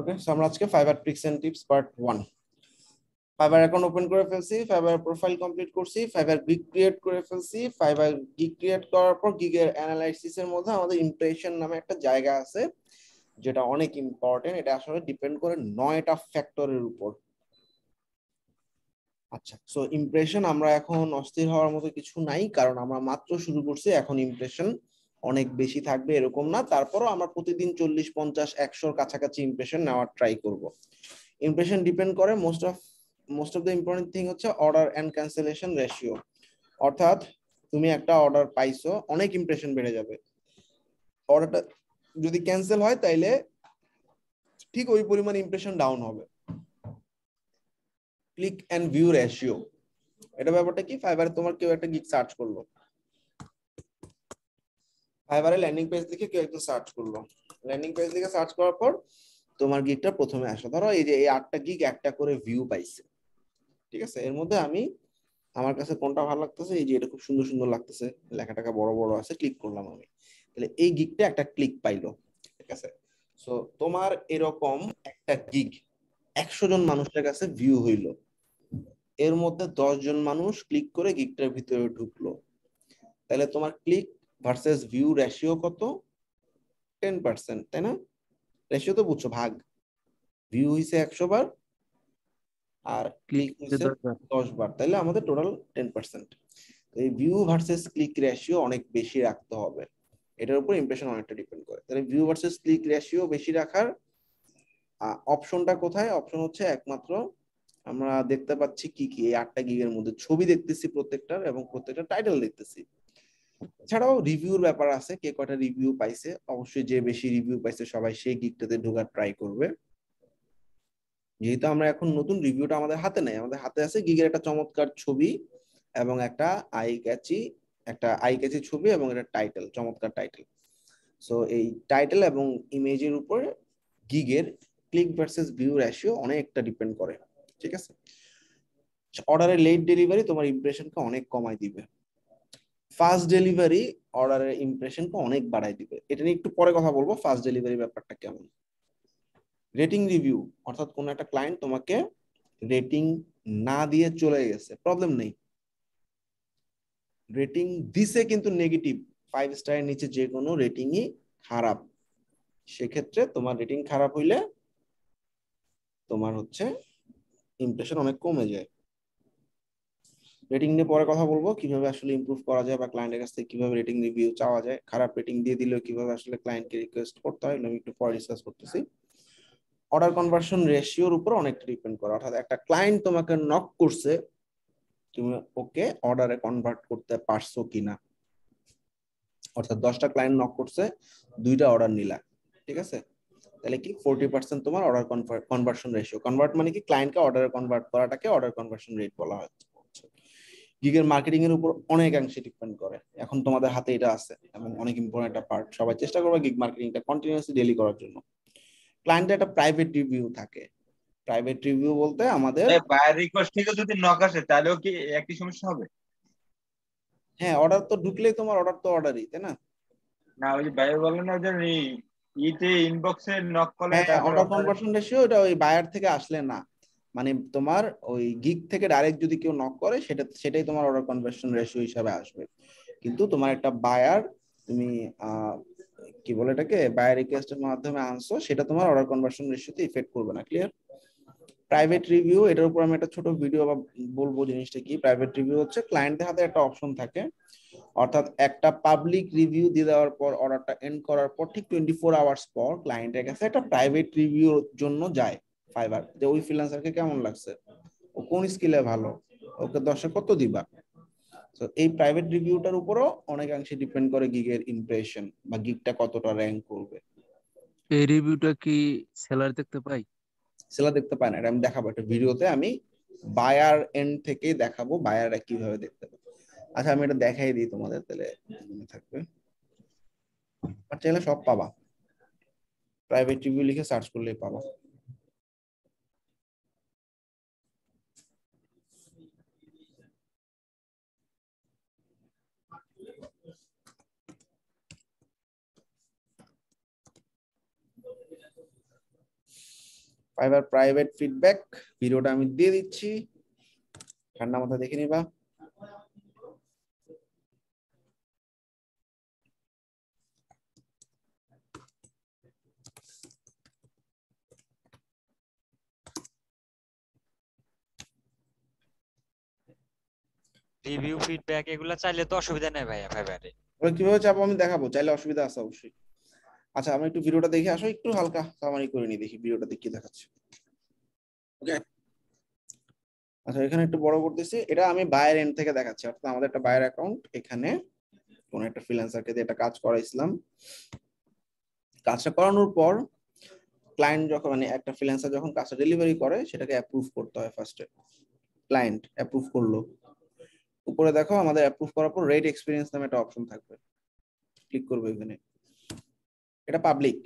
Okay, so I'm asking Fiverr tricks and tips part 1. Fiverr account open করে ফেলছি, Fiverr profile complete করছি, Fiverr gig create করে ফেলছি, Fiverr gig create করার পর gig এর analysis এর মধ্যে আমাদের impression নামে একটা জায়গা আছে যেটা অনেক ইম্পর্টেন্ট। এটা আসলে ডিপেন্ড করে 9টা ফ্যাক্টরের উপর। আচ্ছা, সো ইমপ্রেশন আমরা এখন অস্থির হওয়ার মতো কিছু নাই, কারণ আমরা মাত্র শুরু করছি। এখন ইমপ্রেশন অনেক বেশি থাকবে এরকম না, তারপরও আমরা প্রতিদিন 40, 50, 100 কাছাকাছি ইমপ্রেশন নেওয়ার ট্রাই করব। ইমপ্রেশন ডিপেন্ড করে most of the important thing হচ্ছে অর্ডার অ্যান্ড ক্যান্সেলেশন রেশিও, অর্থাৎ তুমি একটা অর্ডার পাইছো, অনেক ইমপ্রেশন বেড়ে যাবে। অর্ডারটা যদি ক্যান্সেল হয় তাইলে ঠিক ওই পরিমাণ ইমপ্রেশন ডাউন হবে। ক্লিক এন্ড ভিউ রেশিও, এটা ব্যাপারটা কি? ফাইবারে তোমার কেউ একটা গিগ সার্চ করলো, ফাইবারে ল্যান্ডিং পেজ লিখে কেউ একটা সার্চ করলো, ল্যান্ডিং পেজ লিখে সার্চ করার পর তোমার গিগটা প্রথমে আসে। ধরো এই যে এই 8টা গিগ একটা করে ভিউ পাইছে, ঠিক আছে? এর মধ্যে আমার কাছে কোনটা ভালো লাগতেছে, এই যে এটা খুব সুন্দর সুন্দর লাগতেছে, লেখাটাকে বড় বড় আছে, ক্লিক করলাম আমি, তাহলে এই গিগটা একটা ক্লিক পাইলো, ঠিক আছে? সো তোমার এরকম একটা গিগ 100 জন মানুষের কাছে ভিউ হইলো, এর মধ্যে 10 জন মানুষ ক্লিক করে গিগটার ভিতরে ঢুকলো, তাহলে তোমার ক্লিক ভার্সেস ভিউ রেশিও কত? 10%, তাই না? রেশিও তো বুঝছো, ভাগ। ভিউ হইছে 100 বার আর ক্লিক হইছে 10 বার, তাহলে আমাদের টোটাল 10%। এই ভিউ ভার্সেস ক্লিক রেশিও অনেক বেশি রাখতে হবে, এটার উপর ইমপ্রেশন অনেকটা ডিপেন্ড করে। তাহলে ভিউ ভার্সেস ক্লিক রেশিও বেশি রাখার অপশনটা কোথায়? অপশন হচ্ছে একমাত্র আমরা দেখতে পাচ্ছি কি এই 8টা গিগের মধ্যে ছবি দেখতেছি প্রত্যেকটার, এবং প্রত্যেকটা টাইটেল দেখতেছি। এছাড়াও রিভিউর ব্যাপার আছে, কে কটা রিভিউ পাইছে। অবশ্যই যে বেশি রিভিউ পাইছে সবাই সেই গিগটাতে ঢোকার ট্রাই করবে। যেহেতু আমরা এখন নতুন, রিভিউটা আমাদের হাতে নাই, আমাদের হাতে আছে গিগের একটা চমৎকার ছবি এবং একটা আই ক্যাচি ছবি এবং একটা টাইটেল, চমৎকার টাইটেল। সো এই টাইটেল এবং ইমেজের উপর গিগের ক্লিক ভার্সেস ভিউ রেশিও অনেকটা ডিপেন্ড করে, ঠিক আছে? অর্ডারের লেট ডেলিভারি তোমার ইমপ্রেশনকে অনেক কমায় দিবে, ফাস্ট ডেলিভারি অর্ডারের ইমপ্রেশনকে অনেক বাড়ায় দিবে। এটা নিয়ে একটু পরে কথা বলবো, ফাস্ট ডেলিভারি ব্যাপারটা কেমন। রেটিং রিভিউ, অর্থাৎ কোন একটা ক্লায়েন্ট তোমাকে রেটিং না দিয়ে চলে গেছে, প্রবলেম নেই। রেটিং দিছে কিন্তু নেগেটিভ, 5 স্টারের নিচে যে কোনো রেটিংই খারাপ। সেক্ষেত্রে তোমার রেটিং খারাপ হইলে তোমার হচ্ছে ইমপ্রেশন অনেক কমে যায়। রেটিং নিয়ে পরে কথা বলবো, কিভাবে আসলে ইমপ্রুভ করা যায় বা ক্লায়েন্টের কাছ থেকে কিভাবে রেটিং রিভিউ চাওয়া যায়, খারাপ রেটিং দিয়ে দিলেও কিভাবে আসলে ক্লায়েন্টকে রিকোয়েস্ট করতে হয়, আমি একটু পরে ডিসকাস করতেছি। অর্ডার কনভার্সন রেশিওর উপর অনেকটা ডিপেন্ড করে, অর্থাৎ একটা ক্লায়েন্ট তোমাকে নক করছে, তুমি ওকে অর্ডারে কনভার্ট করতে পারছো কিনা। অর্থাৎ 10টা ক্লায়েন্ট নক করছে, 2টা অর্ডার নিলা, ঠিক আছে? তাহলে কি 40% তোমার অর্ডার কনভার্সন রেশিও। কনভার্ট মানে কি? ক্লায়েন্টকে অর্ডারে কনভার্ট করাটাকে অর্ডার কনভার্সন রেট বলা হয়। গিগের মার্কেটিং এর উপর অনেকাংশে ডিপেন্ড করে, এখন তোমাদের হাতে এটা আছে এবং অনেক ইম্পর্টেন্ট একটা পার্ট। সবাই চেষ্টা করবে গিগ মার্কেটিংটা কন্টিনিউয়াসলি ডেইলি করার জন্য। ক্লায়েন্টের একটা প্রাইভেট রিভিউ থাকে, প্রাইভেট রিভিউ বলতে আমাদের বায়ার রিকোয়েস্ট থেকে যদি নক আসে তাহলেও কি একই সমস্যা হবে? হ্যাঁ, অর্ডার তো ঢুকলেই তোমার অর্ডার তো অর্ডারই, তাই না? না, ওই যে বায়ার বলেন না যে ইতে ইনবক্সে নক করলে অর্ডার কনভার্সন রেশিও, এটা ওই বায়ার থেকে আসলে না, মানে তোমার ওই গিগ থেকে ডাইরেক্ট যদি কেউ নক করে সেটাই তোমার অর্ডার কনভার্সন রেশিও হিসাবে আসবে। কিন্তু তোমার একটা বায়ার, তুমি কি বলে এটাকে, বায়ার রিকোয়েস্টের মাধ্যমে আনছো, সেটা তোমার অর্ডার কনভার্সন রেশিওতে ইফেক্ট করবে না। ক্লিয়ার? প্রাইভেট রিভিউ, এটার উপর আমি একটা ছোট ভিডিও বা বলবো জিনিসটা কি। প্রাইভেট রিভিউ হচ্ছে ক্লায়েন্টের হাতে একটা অপশন থাকে, অর্থাৎ একটা পাবলিক রিভিউ দিয়ে দেওয়ার পর, অর্ডারটা এন্ড করার পর ঠিক 24 আওয়ার্স পর ক্লায়েন্টের কাছে একটা প্রাইভেট রিভিউর জন্য যায় ফাইবার, যে ওই ফ্রিল্যান্সারকে কেমন লাগছে, ও কোন স্কিলে ভালো, ওকে 10-এ কত দিবা। তো এই প্রাইভেট রিভিউটার উপরও অনেকাংশে ডিপেন্ড করে গিগের ইমপ্রেশন বা গিগটা কতটা র্যাঙ্ক করবে। এই রিভিউটা কি সেলার দেখতে পায়? সেলার দেখতে পায় না, এটা আমি দেখাবো একটা ভিডিওতে। আমি বায়ার এন্ড থেকে দেখাবো বায়াররা কিভাবে দেখতে পাবে। আচ্ছা, আমি এটা দেখাই দিই তোমাদের, তাহলে মনে থাকবে। আর চাইলে সব পাবা, প্রাইভেট রিভিউ লিখে সার্চ করলেই পাবা। Fiverr private feedback video ta ami diye dicchi ঠান্ডা মাথা দেখে নিবা রিভিউ ফিডব্যাক এগুলা চাইলে তো অসুবিধা নাই ভাইয়া ফাইবারে ওই কিভাবে চাপো আমি দেখাবো চাইলে অসুবিধা আছে অবশ্যই আচ্ছা আমরা একটু ভিডিওটা দেখি আসো একটু হালকা সামারি করে নি দেখি ভিডিওটা দেখি দেখাচ্ছি ওকে আচ্ছা এখানে একটু বড় করতেছি এটা আমি বায়ার এন্ড থেকে দেখাচ্ছি অর্থাৎ আমাদের একটা বায়ার অ্যাকাউন্ট এখানে কোন একটা ফ্রিল্যান্সারকে দিয়ে একটা কাজ করাইছিলাম কাজটা করানোর পর ক্লায়েন্ট যখন মানে একটা ফ্রিল্যান্সার যখন কাজটা ডেলিভারি করে সেটাকে অ্যাপ্রুভ করতে হয় ফার্স্টে ক্লায়েন্ট অ্যাপ্রুভ করলো উপরে দেখো আমাদের অ্যাপ্রুভ করার পর রেট এক্সপেরিয়েন্স নামে একটা অপশন থাকবে ক্লিক করবে এখানে এটা পাবলিক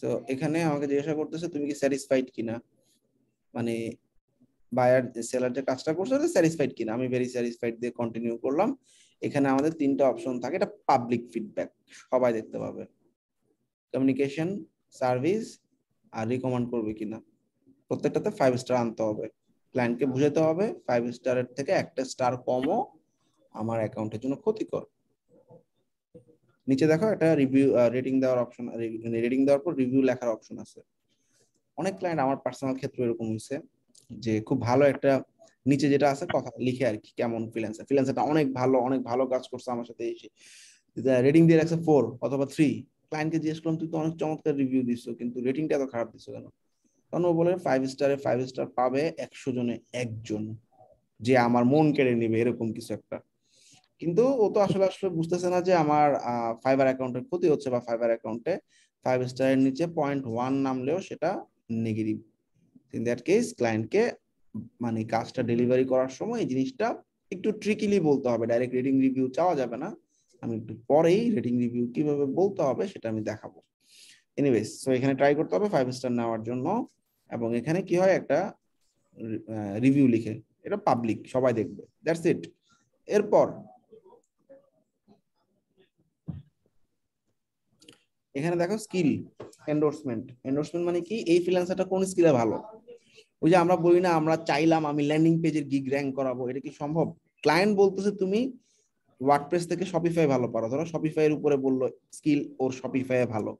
সো এখানে আমাকে জিজ্ঞাসা করতেছে তুমি কি স্যাটিসফাইড কিনা মানে বায়ার সেলার যে কাজটা করছে ওটা স্যাটিসফাইড কিনা আমি ভেরি স্যাটিসফাইড দিয়ে কন্টিনিউ করলাম এখানে আমাদের তিনটা অপশন থাকে এটা পাবলিক ফিডব্যাক সবাই দেখতে পাবে কমিউনিকেশন সার্ভিস আর রিকমেন্ড করবে কিনা প্রত্যেকটাতে 5 স্টার আনতে হবে ক্লায়েন্টকে বুঝাতে হবে 5 স্টারের থেকে একটা স্টার কমও আমার অ্যাকাউন্টের জন্য ক্ষতিকর নিচে দেখো এটা রিভিউ রেটিং দেওয়ার অপশন রেটিং দেওয়ার পর রিভিউ লেখার অপশন আছে অনেক ক্লায়েন্ট আমার পার্সোনাল ক্ষেত্রে এরকম হইছে যে খুব ভালো একটা নিচে যেটা আছে কথা লিখে আর কি কেমন ফ্রিল্যান্সার ফ্রিল্যান্সারটা অনেক ভালো কাজ করছে আমার সাথে এসে রেটিং দিয়ে রাখছে 4 অথবা 3 ক্লায়েন্টকে জিজ্ঞেস করলাম তুই তো অনেক চমৎকার রিভিউ দিছো কিন্তু রেটিংটা এত খারাপ দিছো কেন তখন ও বলে 5 স্টারে 5 স্টার পাবে 100 জনে একজন যে আমার মন কেড়ে নেবে এরকম কিছু একটা কিন্তু ও তো আসলে বুঝতেছে না যে আমার ফাইবার অ্যাকাউন্টের ক্ষতি হচ্ছে বা ফাইবার অ্যাকাউন্টে 5 স্টারের নিচে 0.1 নামলেও সেটা নেগেটিভ ইন দ্যাট কেস ক্লায়েন্টকে মানে কাজটা ডেলিভারি করার সময় এই জিনিসটা একটু ট্রিকিলি বলতে হবে ডাইরেক্ট রেটিং রিভিউ চাওয়া যাবে না আমি একটু পরেই রেটিং রিভিউ কিভাবে বলতে হবে সেটা আমি দেখাবো এনিওয়েজ সো এখানে ট্রাই করতে হবে 5 স্টার নেওয়ার জন্য এবং এখানে কি হয় একটা রিভিউ লিখে এটা পাবলিক সবাই দেখবে দ্যাটস ইট এরপর এখানে দেখো স্কিল এন্ডোর্সমেন্ট এন্ডোর্সমেন্ট মানে কি এই ফ্রিল্যান্সারটা কোন স্কিলে ভালো ওই যে আমরা বলি না আমরা চাইলাম আমি ল্যান্ডিং পেজের গিগ র‍্যাঙ্ক করাবো এটা কি সম্ভব ক্লায়েন্ট বলতেছে তুমি ওয়ার্ডপ্রেস থেকে শপিফাই ভালো পারো ধরো শপিফাই এর উপরে বললো স্কিল ওর শপিফাই ভালো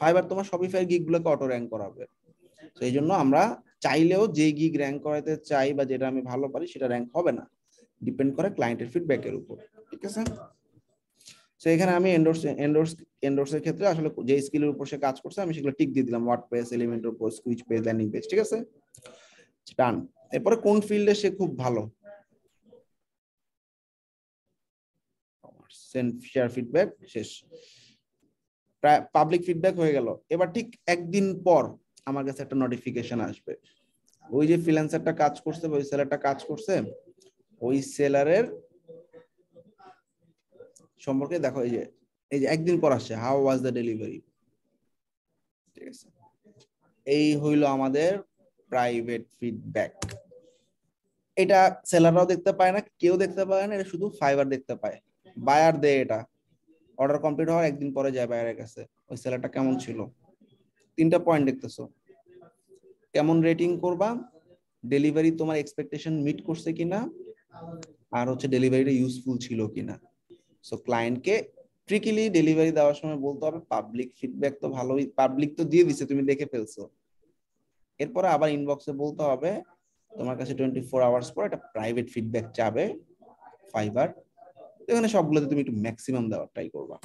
ফাইবার তোমার শপিফাই এর গিগগুলোকে অটো র‍্যাঙ্ক করাবে তো এইজন্য আমরা চাইলেও যে গিগ র‍্যাঙ্ক করাতে চাই বা যেটা আমি ভালো পারি সেটা র‍্যাঙ্ক হবে না ডিপেন্ড করে ক্লায়েন্টের ফিডব্যাকের উপর ঠিক আছে সো এখানে আমি এন্ডোর্সের ক্ষেত্রে আসলে যে স্কিলের উপর সে কাজ করছে আমি সেগুলো টিক দিয়ে দিলাম ওয়ার্ডপ্রেস এলিমেন্টর উপর সুইচ পেজ ল্যান্ডিং পেজ ঠিক আছে ডান এরপরে কোন ফিল্ডে সে খুব ভালো সেন্ড শেয়ার ফিডব্যাক শেষ প্রায় পাবলিক ফিডব্যাক হয়ে গেল এবার ঠিক একদিন পর আমার কাছে একটা নোটিফিকেশন আসবে ওই যে ফ্রিল্যান্সারটা কাজ করছে বা ওই সেলারটা কাজ করছে ওই সেলারের সম্পর্কে দেখো এই যে একদিন পর আসছে হাউ ওয়াজ দ্য ডেলিভারি ঠিক আছে এই হইল আমাদের প্রাইভেট ফিডব্যাক এটা সেলাররাও দেখতে পায় না কেউ দেখতে পায় না এটা শুধু ফাইবার দেখতে পায় বায়ার দেয় এটা অর্ডার কমপ্লিট হওয়ার একদিন পরে যায় বায়ারের কাছে ওই সেলারটা কেমন ছিল তিনটা পয়েন্ট দেখতেছো কেমন রেটিং করবা ডেলিভারি তোমার এক্সপেকটেশন মিট করছে কিনা আর হচ্ছে ডেলিভারিটা ইউজফুল ছিল কিনা সো ক্লায়েন্টকে ট্রিকিলি ডেলিভারি দেওয়ার সময় বলতে হবে পাবলিক ফিডব্যাক তো ভালোই পাবলিক তো দিয়ে দিছে তুমি দেখে ফেলছো এরপর আবার ইনবক্সে বলতে হবে তোমার কাছে 24 আওয়ার্স পর একটা প্রাইভেট ফিডব্যাক চাবে ফাইবার এখানে সবগুলোতে তুমি একটু ম্যাক্সিমাম দেওয়ার ট্রাই করবা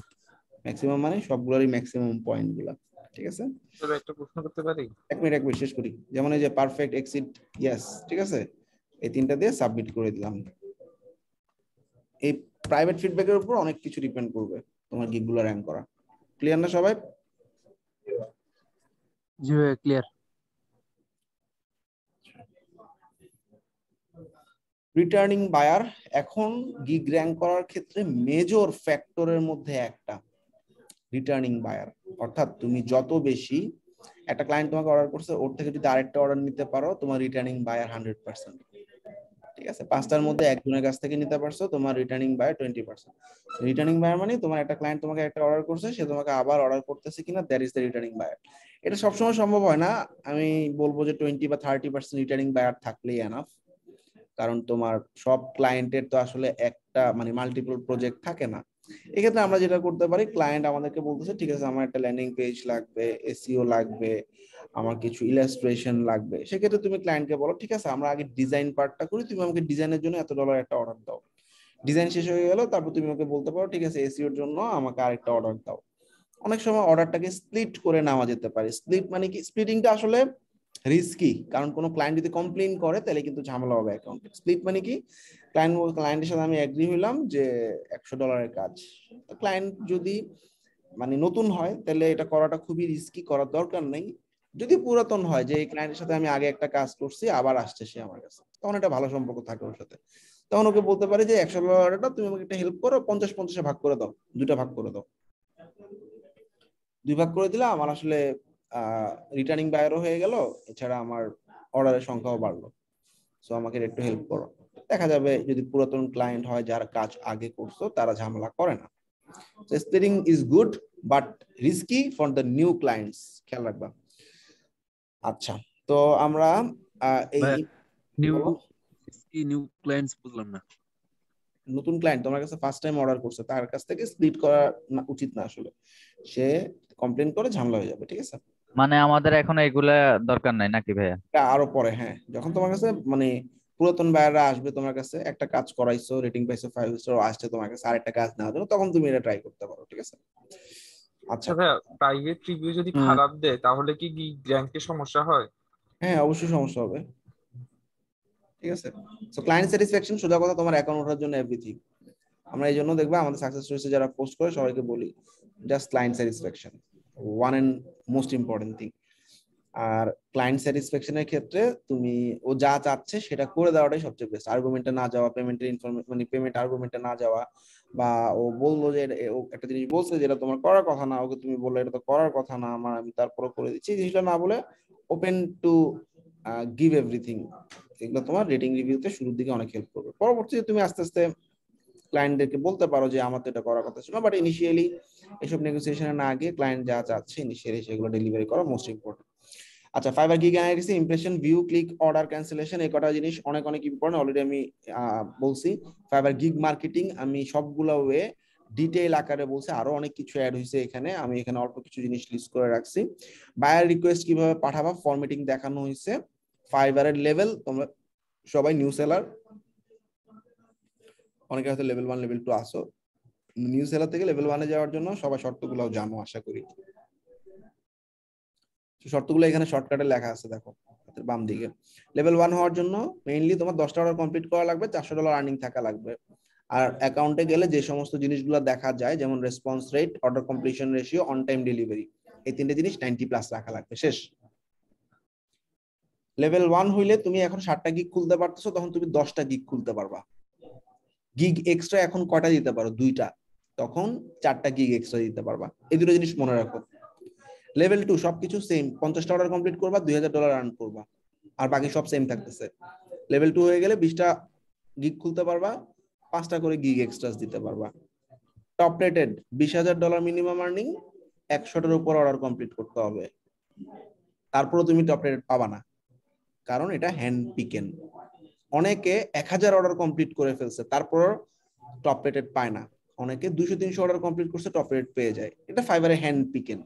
ম্যাক্সিমাম মানে সবগুলোরই ম্যাক্সিমাম পয়েন্টগুলো ঠিক আছে তবে একটা প্রশ্ন করতে পারি এক মিনিট শেষ করি যেমন এই যে পারফেক্ট এক্সিট ইয়েস ঠিক আছে এই তিনটা দিয়ে সাবমিট করে দিলাম এই প্রাইভেট ফিডব্যাকের উপর অনেক কিছু ডিপেন্ড করবে তোমার গিগগুলো র‍্যাঙ্ক করা ক্লিয়ার না সবাই জি ক্লিয়ার রিটার্নিং বায়ার এখন গিগ র‍্যাঙ্ক করার ক্ষেত্রে মেজর ফ্যাক্টরের মধ্যে একটা রিটার্নিং বায়ার অর্থাৎ তুমি যত বেশি একটা ক্লায়েন্ট তোমাকে অর্ডার করছে ওর থেকে যদি আরেকটা অর্ডার নিতে পারো তোমার রিটার্নিং বায়ার 100% ঠিক আছে পাঁচটার মধ্যে একজনের কাছ থেকে নিতে পারছো তোমার রিটার্নিং বায়ার 20% রিটার্নিং বায়ার মানে তোমার একটা ক্লায়েন্ট তোমাকে একটা অর্ডার করছে সে তোমাকে আবার অর্ডার করতেছে কিনা that is the returning buyer এটা সবসময় সম্ভব হয় না, আমি বলবো যে 20 বা 30% রিটার্নিং বায়ার থাকলেই এনাফ, কারণ তোমার সব ক্লায়েন্টের তো আসলে একটা মানে মাল্টিপল প্রজেক্ট থাকে না। এক্ষেত্রে আমরা যেটা করতে পারি, ক্লায়েন্ট আমাদেরকে বলতেছে ঠিক আছে আমার একটা ল্যান্ডিং পেজ লাগবে, এসইও লাগবে, আমার কিছু ইলাস্ট্রেশন লাগবে, সেক্ষেত্রে তুমি ক্লায়েন্টকে বলো ঠিক আছে আমরা আগে ডিজাইন পার্টটা করি, তুমি আমাকে ডিজাইনের জন্য $1 একটা অর্ডার দাও, ডিজাইন শেষ হয়ে গেল তারপর তুমি আমাকে বলতে পারো ঠিক আছে এসইওর জন্য আমাকে আরেকটা অর্ডার দাও। অনেক সময় অর্ডারটাকে স্প্লিট করে নেওয়া যেতে পারে। স্প্লিট মানে কি, স্প্লিটিংটা আসলে রিস্কি, কারণ কোনো ক্লায়েন্ট যদি কমপ্লেইন করে তাহলে কিন্তু ঝামেলা হবে অ্যাকাউন্টে। স্প্লিট মানে কি, ক্লায়েন্টের সাথে আমি এগ্রি হইলাম যে $100 কাজ, ক্লায়েন্ট যদি মানে নতুন হয় তাহলে এটা করাটা খুবই রিস্কি, করার দরকার নেই। যদি পুরাতন হয় যে এই ক্লায়েন্টের সাথে আমি আগে একটা কাজ করছি আবার আসছে সে আমার কাছে, তখন এটা ভালো সম্পর্ক থাকে ওর সাথে, তখন ওকে বলতে পারে যে $100 তুমি আমাকে একটা হেল্প করো, 50-50 ভাগ করে দাও, দুইটা ভাগ করে দাও, দুই ভাগ করে দিলে আমার আসলে রিটার্নিং বায়ারও হয়ে গেল, এছাড়া আমার অর্ডারের সংখ্যাও বাড়লো, সো আমাকে একটু হেল্প করো। দেখা যাবে যদি পুরাতন ক্লায়েন্ট হয় যারা কাজ আগে করছো তারা ঝামেলা করে না। Splitting is good but risky for the new clients, খেয়াল রাখবা। আচ্ছা তো আমরা এই নিউ ক্লায়েন্টস বুঝলাম না, নতুন ক্লায়েন্ট তোমার কাছে ফার্স্ট টাইম অর্ডার করছে তার কাছ থেকে স্প্লিট করা উচিত না, আসলে সে কমপ্লেইন করে ঝামেলা হয়ে যাবে। ঠিক আছে, মানে আমাদের এখন এগুলা দরকার নাই নাকি ভাইয়া? এটা আরো পরে, হ্যাঁ যখন তোমার কাছে মানে পুরাতন বায়াররা আসবে তোমার কাছে, একটা কাজ করাইছো, রেটিং পাইছো 5 স্টার, আসছে তোমার কাছে আরেকটা কাজ না দেন, তখন তুমি এটা ট্রাই করতে পারো। ঠিক আছে, আচ্ছা প্রাইভেট রিভিউ যদি খারাপ দেয় তাহলে কি গ্র্যান্টে সমস্যা হয়? হ্যাঁ অবশ্যই সমস্যা হবে। ঠিক আছে, সো ক্লায়েন্ট স্যাটিসফ্যাকশন সোজা কথা তোমার অ্যাকাউন্ট ওঠার জন্য এভরিথিং। আমরা এই জন্য দেখবা আমাদের সাকসেস স্টোরিতে যারা পোস্ট করে সবাইকে বলি just client satisfaction one and most important thing. আর ক্লায়েন্ট স্যাটিসফ্যাকশনের ক্ষেত্রে তুমি ও যা চাচ্ছে সেটা করে দেওয়াটাই সবচেয়ে বেস্ট। আর্গুমেন্টে না যাওয়া, পেমেন্টের ইনফরমেশন মানে পেমেন্ট আর্গুমেন্টে না যাওয়া, বা ও বললো যে একটা জিনিস বলছে যেটা তোমার করার কথা না, ওকে তুমি বললে এটা তো করার কথা না আমার, আমি তারপরে করে দিচ্ছি, জিনিসটা না বলে ওপেন টু গিভ এভরিথিং, এগুলো তোমার রেটিং রিভিউতে শুরুর দিকে অনেক হেল্প করবে। পরবর্তীতে তুমি আস্তে আস্তে ক্লায়েন্টদেরকে বলতে পারো যে আমার তো এটা করার কথা ছিল, বাট ইনিশিয়ালি এসব নেগোসিয়েশনে না গিয়ে ক্লায়েন্ট যা চাচ্ছে ইনিশিয়ালি সেগুলো ডেলিভারি করা মোস্ট ইম্পর্টেন্ট। আচ্ছা, ফাইবার কি জানা গেছে, impression, view, click, order, cancellation, এই কটা জিনিস অনেক অনেক ইম্পর্টেন্ট। অলরেডি আমি বলছি ফাইবার গিগ মার্কেটিং, আমি সবগুলো ওয়ে ডিটেইল আকারে বলছি, আরো অনেক কিছু অ্যাড হয়েছে এখানে, আমি এখানে অল্প কিছু জিনিস লিস্ট করে রাখছি। বায়ার রিকোয়েস্ট কিভাবে পাঠাবা ফরম্যাটিং দেখানো হয়েছে, ফাইবারের লেভেল, তোমরা সবাই নিউ সেলার, অনেকে হয়তো লেভেল 1 লেভেল 2 আসো, নিউ সেলার থেকে লেভেল 1 এ যাওয়ার জন্য সবাই শর্তগুলো জানো আশা করি। শর্তগুলো এখানে শর্টকাটে লেখা আছে দেখো বাম দিকে। লেভেল 1 হওয়ার জন্য মেইনলি তোমার 10টা অর্ডার কমপ্লিট করা লাগবে, $400 আর্নিং থাকা লাগবে, আর অ্যাকাউন্টে গেলে যে সমস্ত জিনিসগুলো দেখা যায় যেমন response rate, order completion ratio, on time delivery, এই তিনটে জিনিস 90+ রাখা লাগবে, শেষ। লেভেল 1 হইলে তুমি এখন 7টা গিগ খুলতে পারতেছো, তখন তুমি 10টা গিগ খুলতে পারবা। গিগ এক্সট্রা এখন কটা দিতে পারো? 2টা, তখন 4টা গিগ এক্সট্রা দিতে পারবা, এই দুটো জিনিস মনে রাখো। লেভেল 2 সবকিছু সেম, 50টা অর্ডার কমপ্লিট করবা, $2000 আর্ন করবা, আর বাকি সব সেম থাকতেছে। লেভেল 2 হয়ে গেলে 20টা গিগ খুলতে পারবা, 5টা করে গিগ এক্সট্রাস দিতে পারবা। টপ রেটেড $20,000 মিনিমাম আর্নিং, 100টার উপর অর্ডার কমপ্লিট করতে হবে, তারপরে তুমি টপ রেটেড পাবা না, কারণ এটা হ্যান্ড পিকেন। অনেকে 1000 অর্ডার কমপ্লিট করে ফেলছে তারপর টপ রেটেড পায় না, অনেকে 200-300 অর্ডার কমপ্লিট করছে টপ রেট পেয়ে যায়, এটা ফাইবারে হ্যান্ড পিকেন।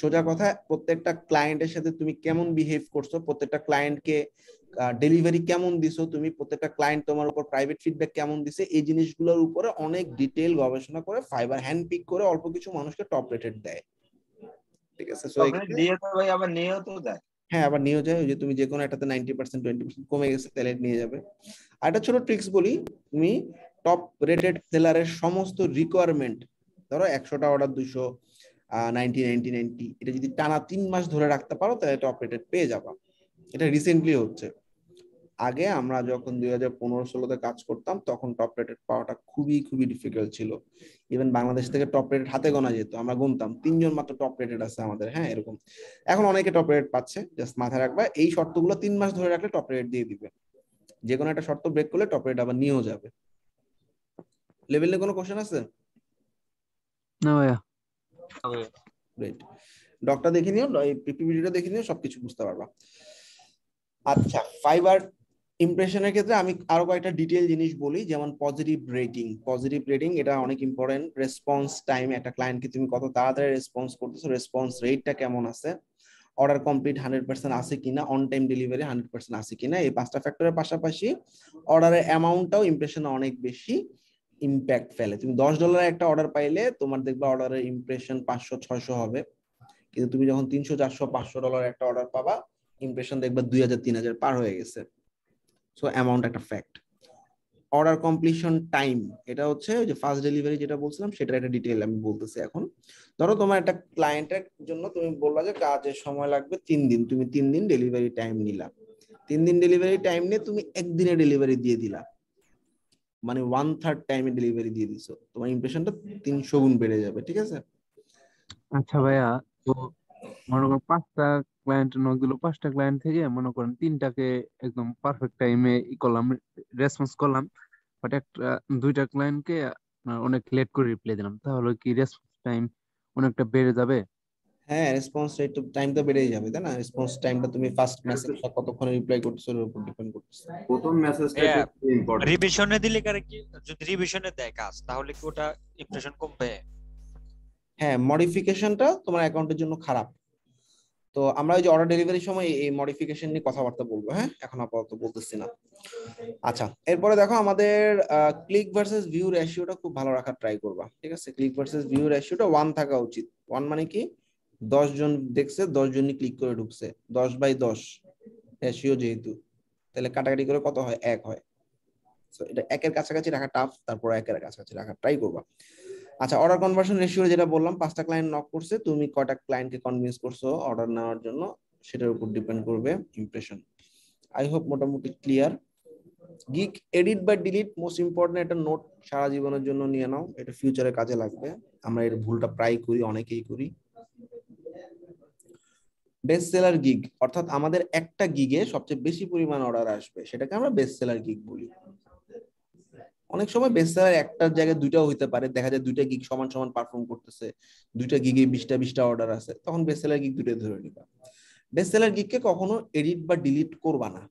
সোজা কথা প্রত্যেকটা ক্লায়েন্টের সাথে তুমি কেমন বিহেভ করছো, প্রত্যেকটা ক্লায়েন্টকে ডেলিভারি কেমন দিছো তুমি, প্রত্যেকটা ক্লায়েন্ট তোমার উপর প্রাইভেট ফিডব্যাক কেমন দিছে, এই জিনিসগুলোর উপরে অনেক ডিটেইল গবেষণা করে ফাইবার হ্যান্ড পিক করে অল্প কিছু মানুষকে টপ রেটেড দেয়। ঠিক আছে, সো দিয়ে তো ভাই আবার নিও তো দেয়, হ্যাঁ আবার নিয়ে যায়, ওই যে তুমি যে কোনো একটাতে 90% 20% কমে গেছে তাহলে নিয়ে যাবে। আর একটা ছোট ট্রিক্স বলি, তুমি টপ রেটেড সেলারের সমস্ত রিকোয়ারমেন্ট ধরো 100টা অর্ডার 200 90 এটা যদি টানা 3 মাস ধরে রাখতে পারো তাহলে টপ রেটেড পেয়ে যাবা। এটা রিসেন্টলি হচ্ছে, আগে আমরা যখন 2015-16-তে কাজ করতাম তখন টপ রেটেড পাওয়াটা খুবই ডিফিকাল্ট ছিল। ইভেন বাংলাদেশ থেকে টপ রেটেড হাতে গোনা যেত, আমরা গুনতাম 3 জন মাত্র টপ রেটেড আছে আমাদের, হ্যাঁ এরকম। এখন অনেকে টপ রেটেড পাচ্ছে, জাস্ট মাথায় রাখবা এই শর্তগুলো 3 মাস ধরে রাখলে টপ রেটেড দিয়ে দিবে, যে কোনো একটা শর্ত ব্রেক করলে টপ রেটেড আবার নিয়েও যাবে। লেভেলে কোনো কোশ্চেন আছে? না ভাইয়া। ডকটা দেখে নিও, পিপিটিটা দেখে নিও, সবকিছু বুঝতে পারবা। আচ্ছা, ফাইবার ইমপ্রেশনের ক্ষেত্রে আমি আরো কয়েকটা ডিটেইল জিনিস বলি, যেমন পজিটিভ রেটিং। পজিটিভ রেটিং এটা অনেক ইম্পর্টেন্ট। রেসপন্স টাইম, একটা ক্লায়েন্টকে তুমি কত তাড়াতাড়ি রেসপন্স করতেছো, রেসপন্স রেটটা কেমন আছে, অর্ডার কমপ্লিট 100% আছে কিনা, অন টাইম ডেলিভারি 100% আছে কিনা। এই পাঁচটা ফ্যাক্টরের পাশাপাশি অর্ডারের অ্যামাউন্টটাও ইমপ্রেশনে অনেক বেশি ইম্প্যাক্ট ফেলে। তুমি $10 একটা অর্ডার পাইলে তোমার দেখবা অর্ডারের ইমপ্রেশন 500-600 হবে, কিন্তু তুমি যখন $300-400-500 একটা অর্ডার পাবা, ইমপ্রেশন দেখবা 2000-3000 পার হয়ে গেছে। সো অ্যামাউন্ট একটা ফ্যাক্ট। অর্ডার কমপ্লিশন টাইম, এটা হচ্ছে ওই যে ফার্স্ট ডেলিভারি যেটা বলছিলাম, সেটার একটা ডিটেইল আমি বলতেছি এখন। ধরো তোমার একটা ক্লায়েন্টের জন্য তুমি বললা যে কাজের সময় লাগবে 3 দিন, তুমি 3 দিন ডেলিভারি টাইম নিলা। 3 দিন ডেলিভারি টাইম নিয়ে তুমি একদিনে ডেলিভারি দিয়ে দিলা, মানে 1/3 টাইমে ডেলিভারি দিয়ে দিছো, তোমার ইমপ্রেশনটা 300 গুণ বেড়ে যাবে। ঠিক আছে? আচ্ছা ভাইয়া, তো মনে করো 5টা ক্লায়েন্ট নক দিল, 5টা ক্লায়েন্ট থেকে মনে করেন 3টাকে একদম পারফেক্ট টাইমে ই করলাম, রেসপন্স করলাম, বাট 2টা ক্লায়েন্টকে অনেক লেট করে রিপ্লাই দিলাম, তাহলে কি রেসপন্স টাইম অনেকটা বেড়ে যাবে? হ্যাঁ, রেসপন্স রেট টাইম তো বেড়েই যাবে, তাই না? রেসপন্স টাইমটা তুমি ফার্স্ট মেসেজটা কতক্ষণে রিপ্লাই করতেছো এর উপর ডিপেন্ড করতেছে। প্রথম মেসেজটা খুব ইম্পর্টেন্ট। রিভিশনে দিলে করে কি, যদি রিভিশনে দেয় কাজ, তাহলে কি ওটা ইমপ্রেশন কমবে? হ্যাঁ, মডিফিকেশনটা তোমার অ্যাকাউন্টের জন্য খারাপ। তো আমরা ওই যে অর্ডার ডেলিভারির সময় এই মডিফিকেশন নিয়ে কথাবার্তা বলবো, হ্যাঁ, এখন আপাতত বলতেছি না। আচ্ছা, এরপরে দেখো আমাদের ক্লিক ভার্সেস ভিউ রেশিওটা খুব ভালো রাখার ট্রাই করবা। ঠিক আছে? ক্লিক ভার্সেস ভিউ রেশিওটা 1 থাকা উচিত। 1 মানে কি, 10 জন দেখছে, 10 জনই ক্লিক করে ঢুকছে, 10/10 রেশিও যেহেতু, তাহলে কাটাকাটি করে কত হয়, 1 হয়। সো এটা 1-এর কাছাকাছি রাখা টাফ, তারপর 1-এর কাছাকাছি রাখার ট্রাই করবা। আচ্ছা, অর্ডার কনভার্সন রেশিও যেটা বললাম, 5টা ক্লায়েন্ট নক করছে, তুমি কয়টা ক্লায়েন্টকে কনভিন্স করছো অর্ডার নেওয়ার জন্য, সেটার উপর ডিপেন্ড করবে ইমপ্রেশন। আই হোপ মোটামুটি ক্লিয়ার। গিগ এডিট বা ডিলিট মোস্ট ইম্পর্টেন্ট একটা নোট সারা জীবনের জন্য নিয়ে নাও, এটা ফিউচারে কাজে লাগবে। আমরা এর ভুলটা প্রায় করি, অনেকেই করি। বেস্ট সেলার গিগ, অর্থাৎ আমাদের একটা গিগে সবচেয়ে বেশি পরিমাণ অর্ডার আসবে, সেটাকে আমরা বেস্ট সেলার গিগ বলি। অনেক সময় বেস্ট সেলার একটার জায়গায় 2টাও হইতে পারে, দেখা যায় 2টা গিগ সমান সমান পারফর্ম করতেছে, 2টা গিগে 20টা অর্ডার আছে, তখন বেস্ট সেলার গিগ 2টাই ধরে নিবা। বেস্ট সেলার গিগকে কখনো এডিট বা ডিলিট করবা না।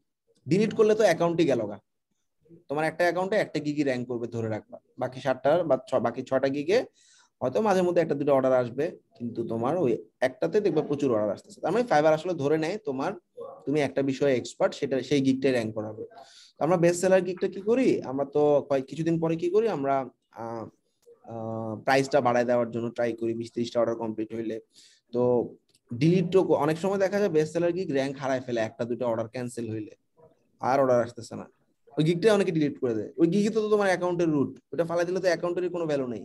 ডিলিট করলে তো অ্যাকাউন্টই গেলগা, তোমার একটা অ্যাকাউন্টে একটা গিগই র্যাঙ্ক করবে ধরে রাখবা, বাকি 6টা গিগে হয়তো মাঝে মধ্যে 1-2টা অর্ডার আসবে, কিন্তু তোমার ওই একটাতে দেখবা প্রচুর অর্ডার আসতেছে। তার মানে ফাইবার আসলে ধরে নেয় তোমার, তুমি একটা বিষয়ে এক্সপার্ট, সেটা সেই গিগটাই র্যাঙ্ক করাবে। আমরা বেস্ট সেলার গিগটা কি করি, আমরা তো কিছুদিন পরে কি করি, আমরা প্রাইসটা বাড়ায় দেওয়ার জন্য ট্রাই করি 20-30টা অর্ডার কমপ্লিট হইলে। তো ডিলিটও অনেক সময় দেখা যায় বেস্ট সেলার গিগ র্যাঙ্ক হারায় ফেলে, 1-2টা অর্ডার ক্যান্সেল হইলে আর অর্ডার আসতেছে না, ওই গিগটাই অনেকে ডিলিট করে দেয়। ওই গিগই তো তোমার অ্যাকাউন্টের রুট, ওটা ফালাই দিলে তো অ্যাকাউন্টেরই কোনো ভ্যালু নেই।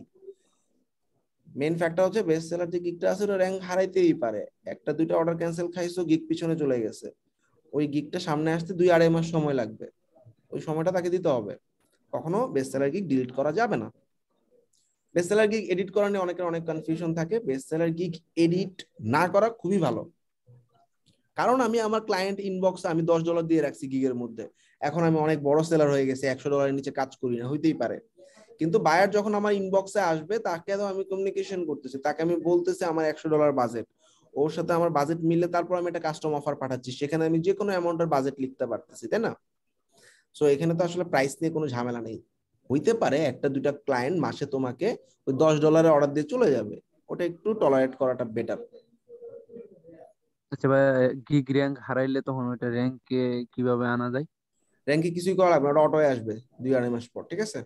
মেইন ফ্যাক্টর হচ্ছে বেস্ট সেলার যে গিগটা আছে ওটা র্যাঙ্ক হারাইতেই পারে, 1-2টা অর্ডার ক্যান্সেল খাইছো, গিগ পিছনে চলে গেছে, ওই গিগটা সামনে আসতে 2-2.5 মাস সময় লাগবে, ওই সময়টা তাকে দিতে হবে। কখনো বেস্ট সেলার গিগ ডিলিট করা যাবে না। বেস্ট সেলার গিগ এডিট করা নিয়ে অনেকের অনেক কনফিউশন থাকে, বেস্ট সেলার গিগ এডিট না করা খুবই ভালো। কারণ আমি আমার ক্লায়েন্ট ইনবক্সে আমি $10 দিয়ে রাখছি গিগের মধ্যে, এখন আমি অনেক বড় সেলার হয়ে গেছি, $100 নিচে কাজ করি না, হইতেই পারে। কিন্তু বায়ার যখন আমার ইনবক্সে আসবে, তাকে তো আমি কমিউনিকেশন করতেছি, তাকে আমি বলতেছি আমার $100 বাজেট, ওর সাথে আমার বাজেট মিললে তারপর আমি একটা কাস্টম অফার পাঠাচ্ছি, সেখানে আমি যে কোনো অ্যামাউন্টের বাজেট লিখতে পারতেছি, তাই না? সো এখানে তো আসলে প্রাইস নিয়ে কোনো ঝামেলা নেই। হইতে পারে 1-2টা ক্লায়েন্ট মাসে তোমাকে ওই $10 অর্ডার দিয়ে চলে যাবে, ওটা একটু টলারেট করাটা বেটার। আচ্ছা ভাই, গিগ র্যাঙ্ক হারাইলে তখন ওটা র্যাঙ্কে কিভাবে আনা যায়? র্যাঙ্কে কিছুই করা লাগবে না, ওটা অটোয় আসবে 2-2.5 মাস পর। ঠিক আছে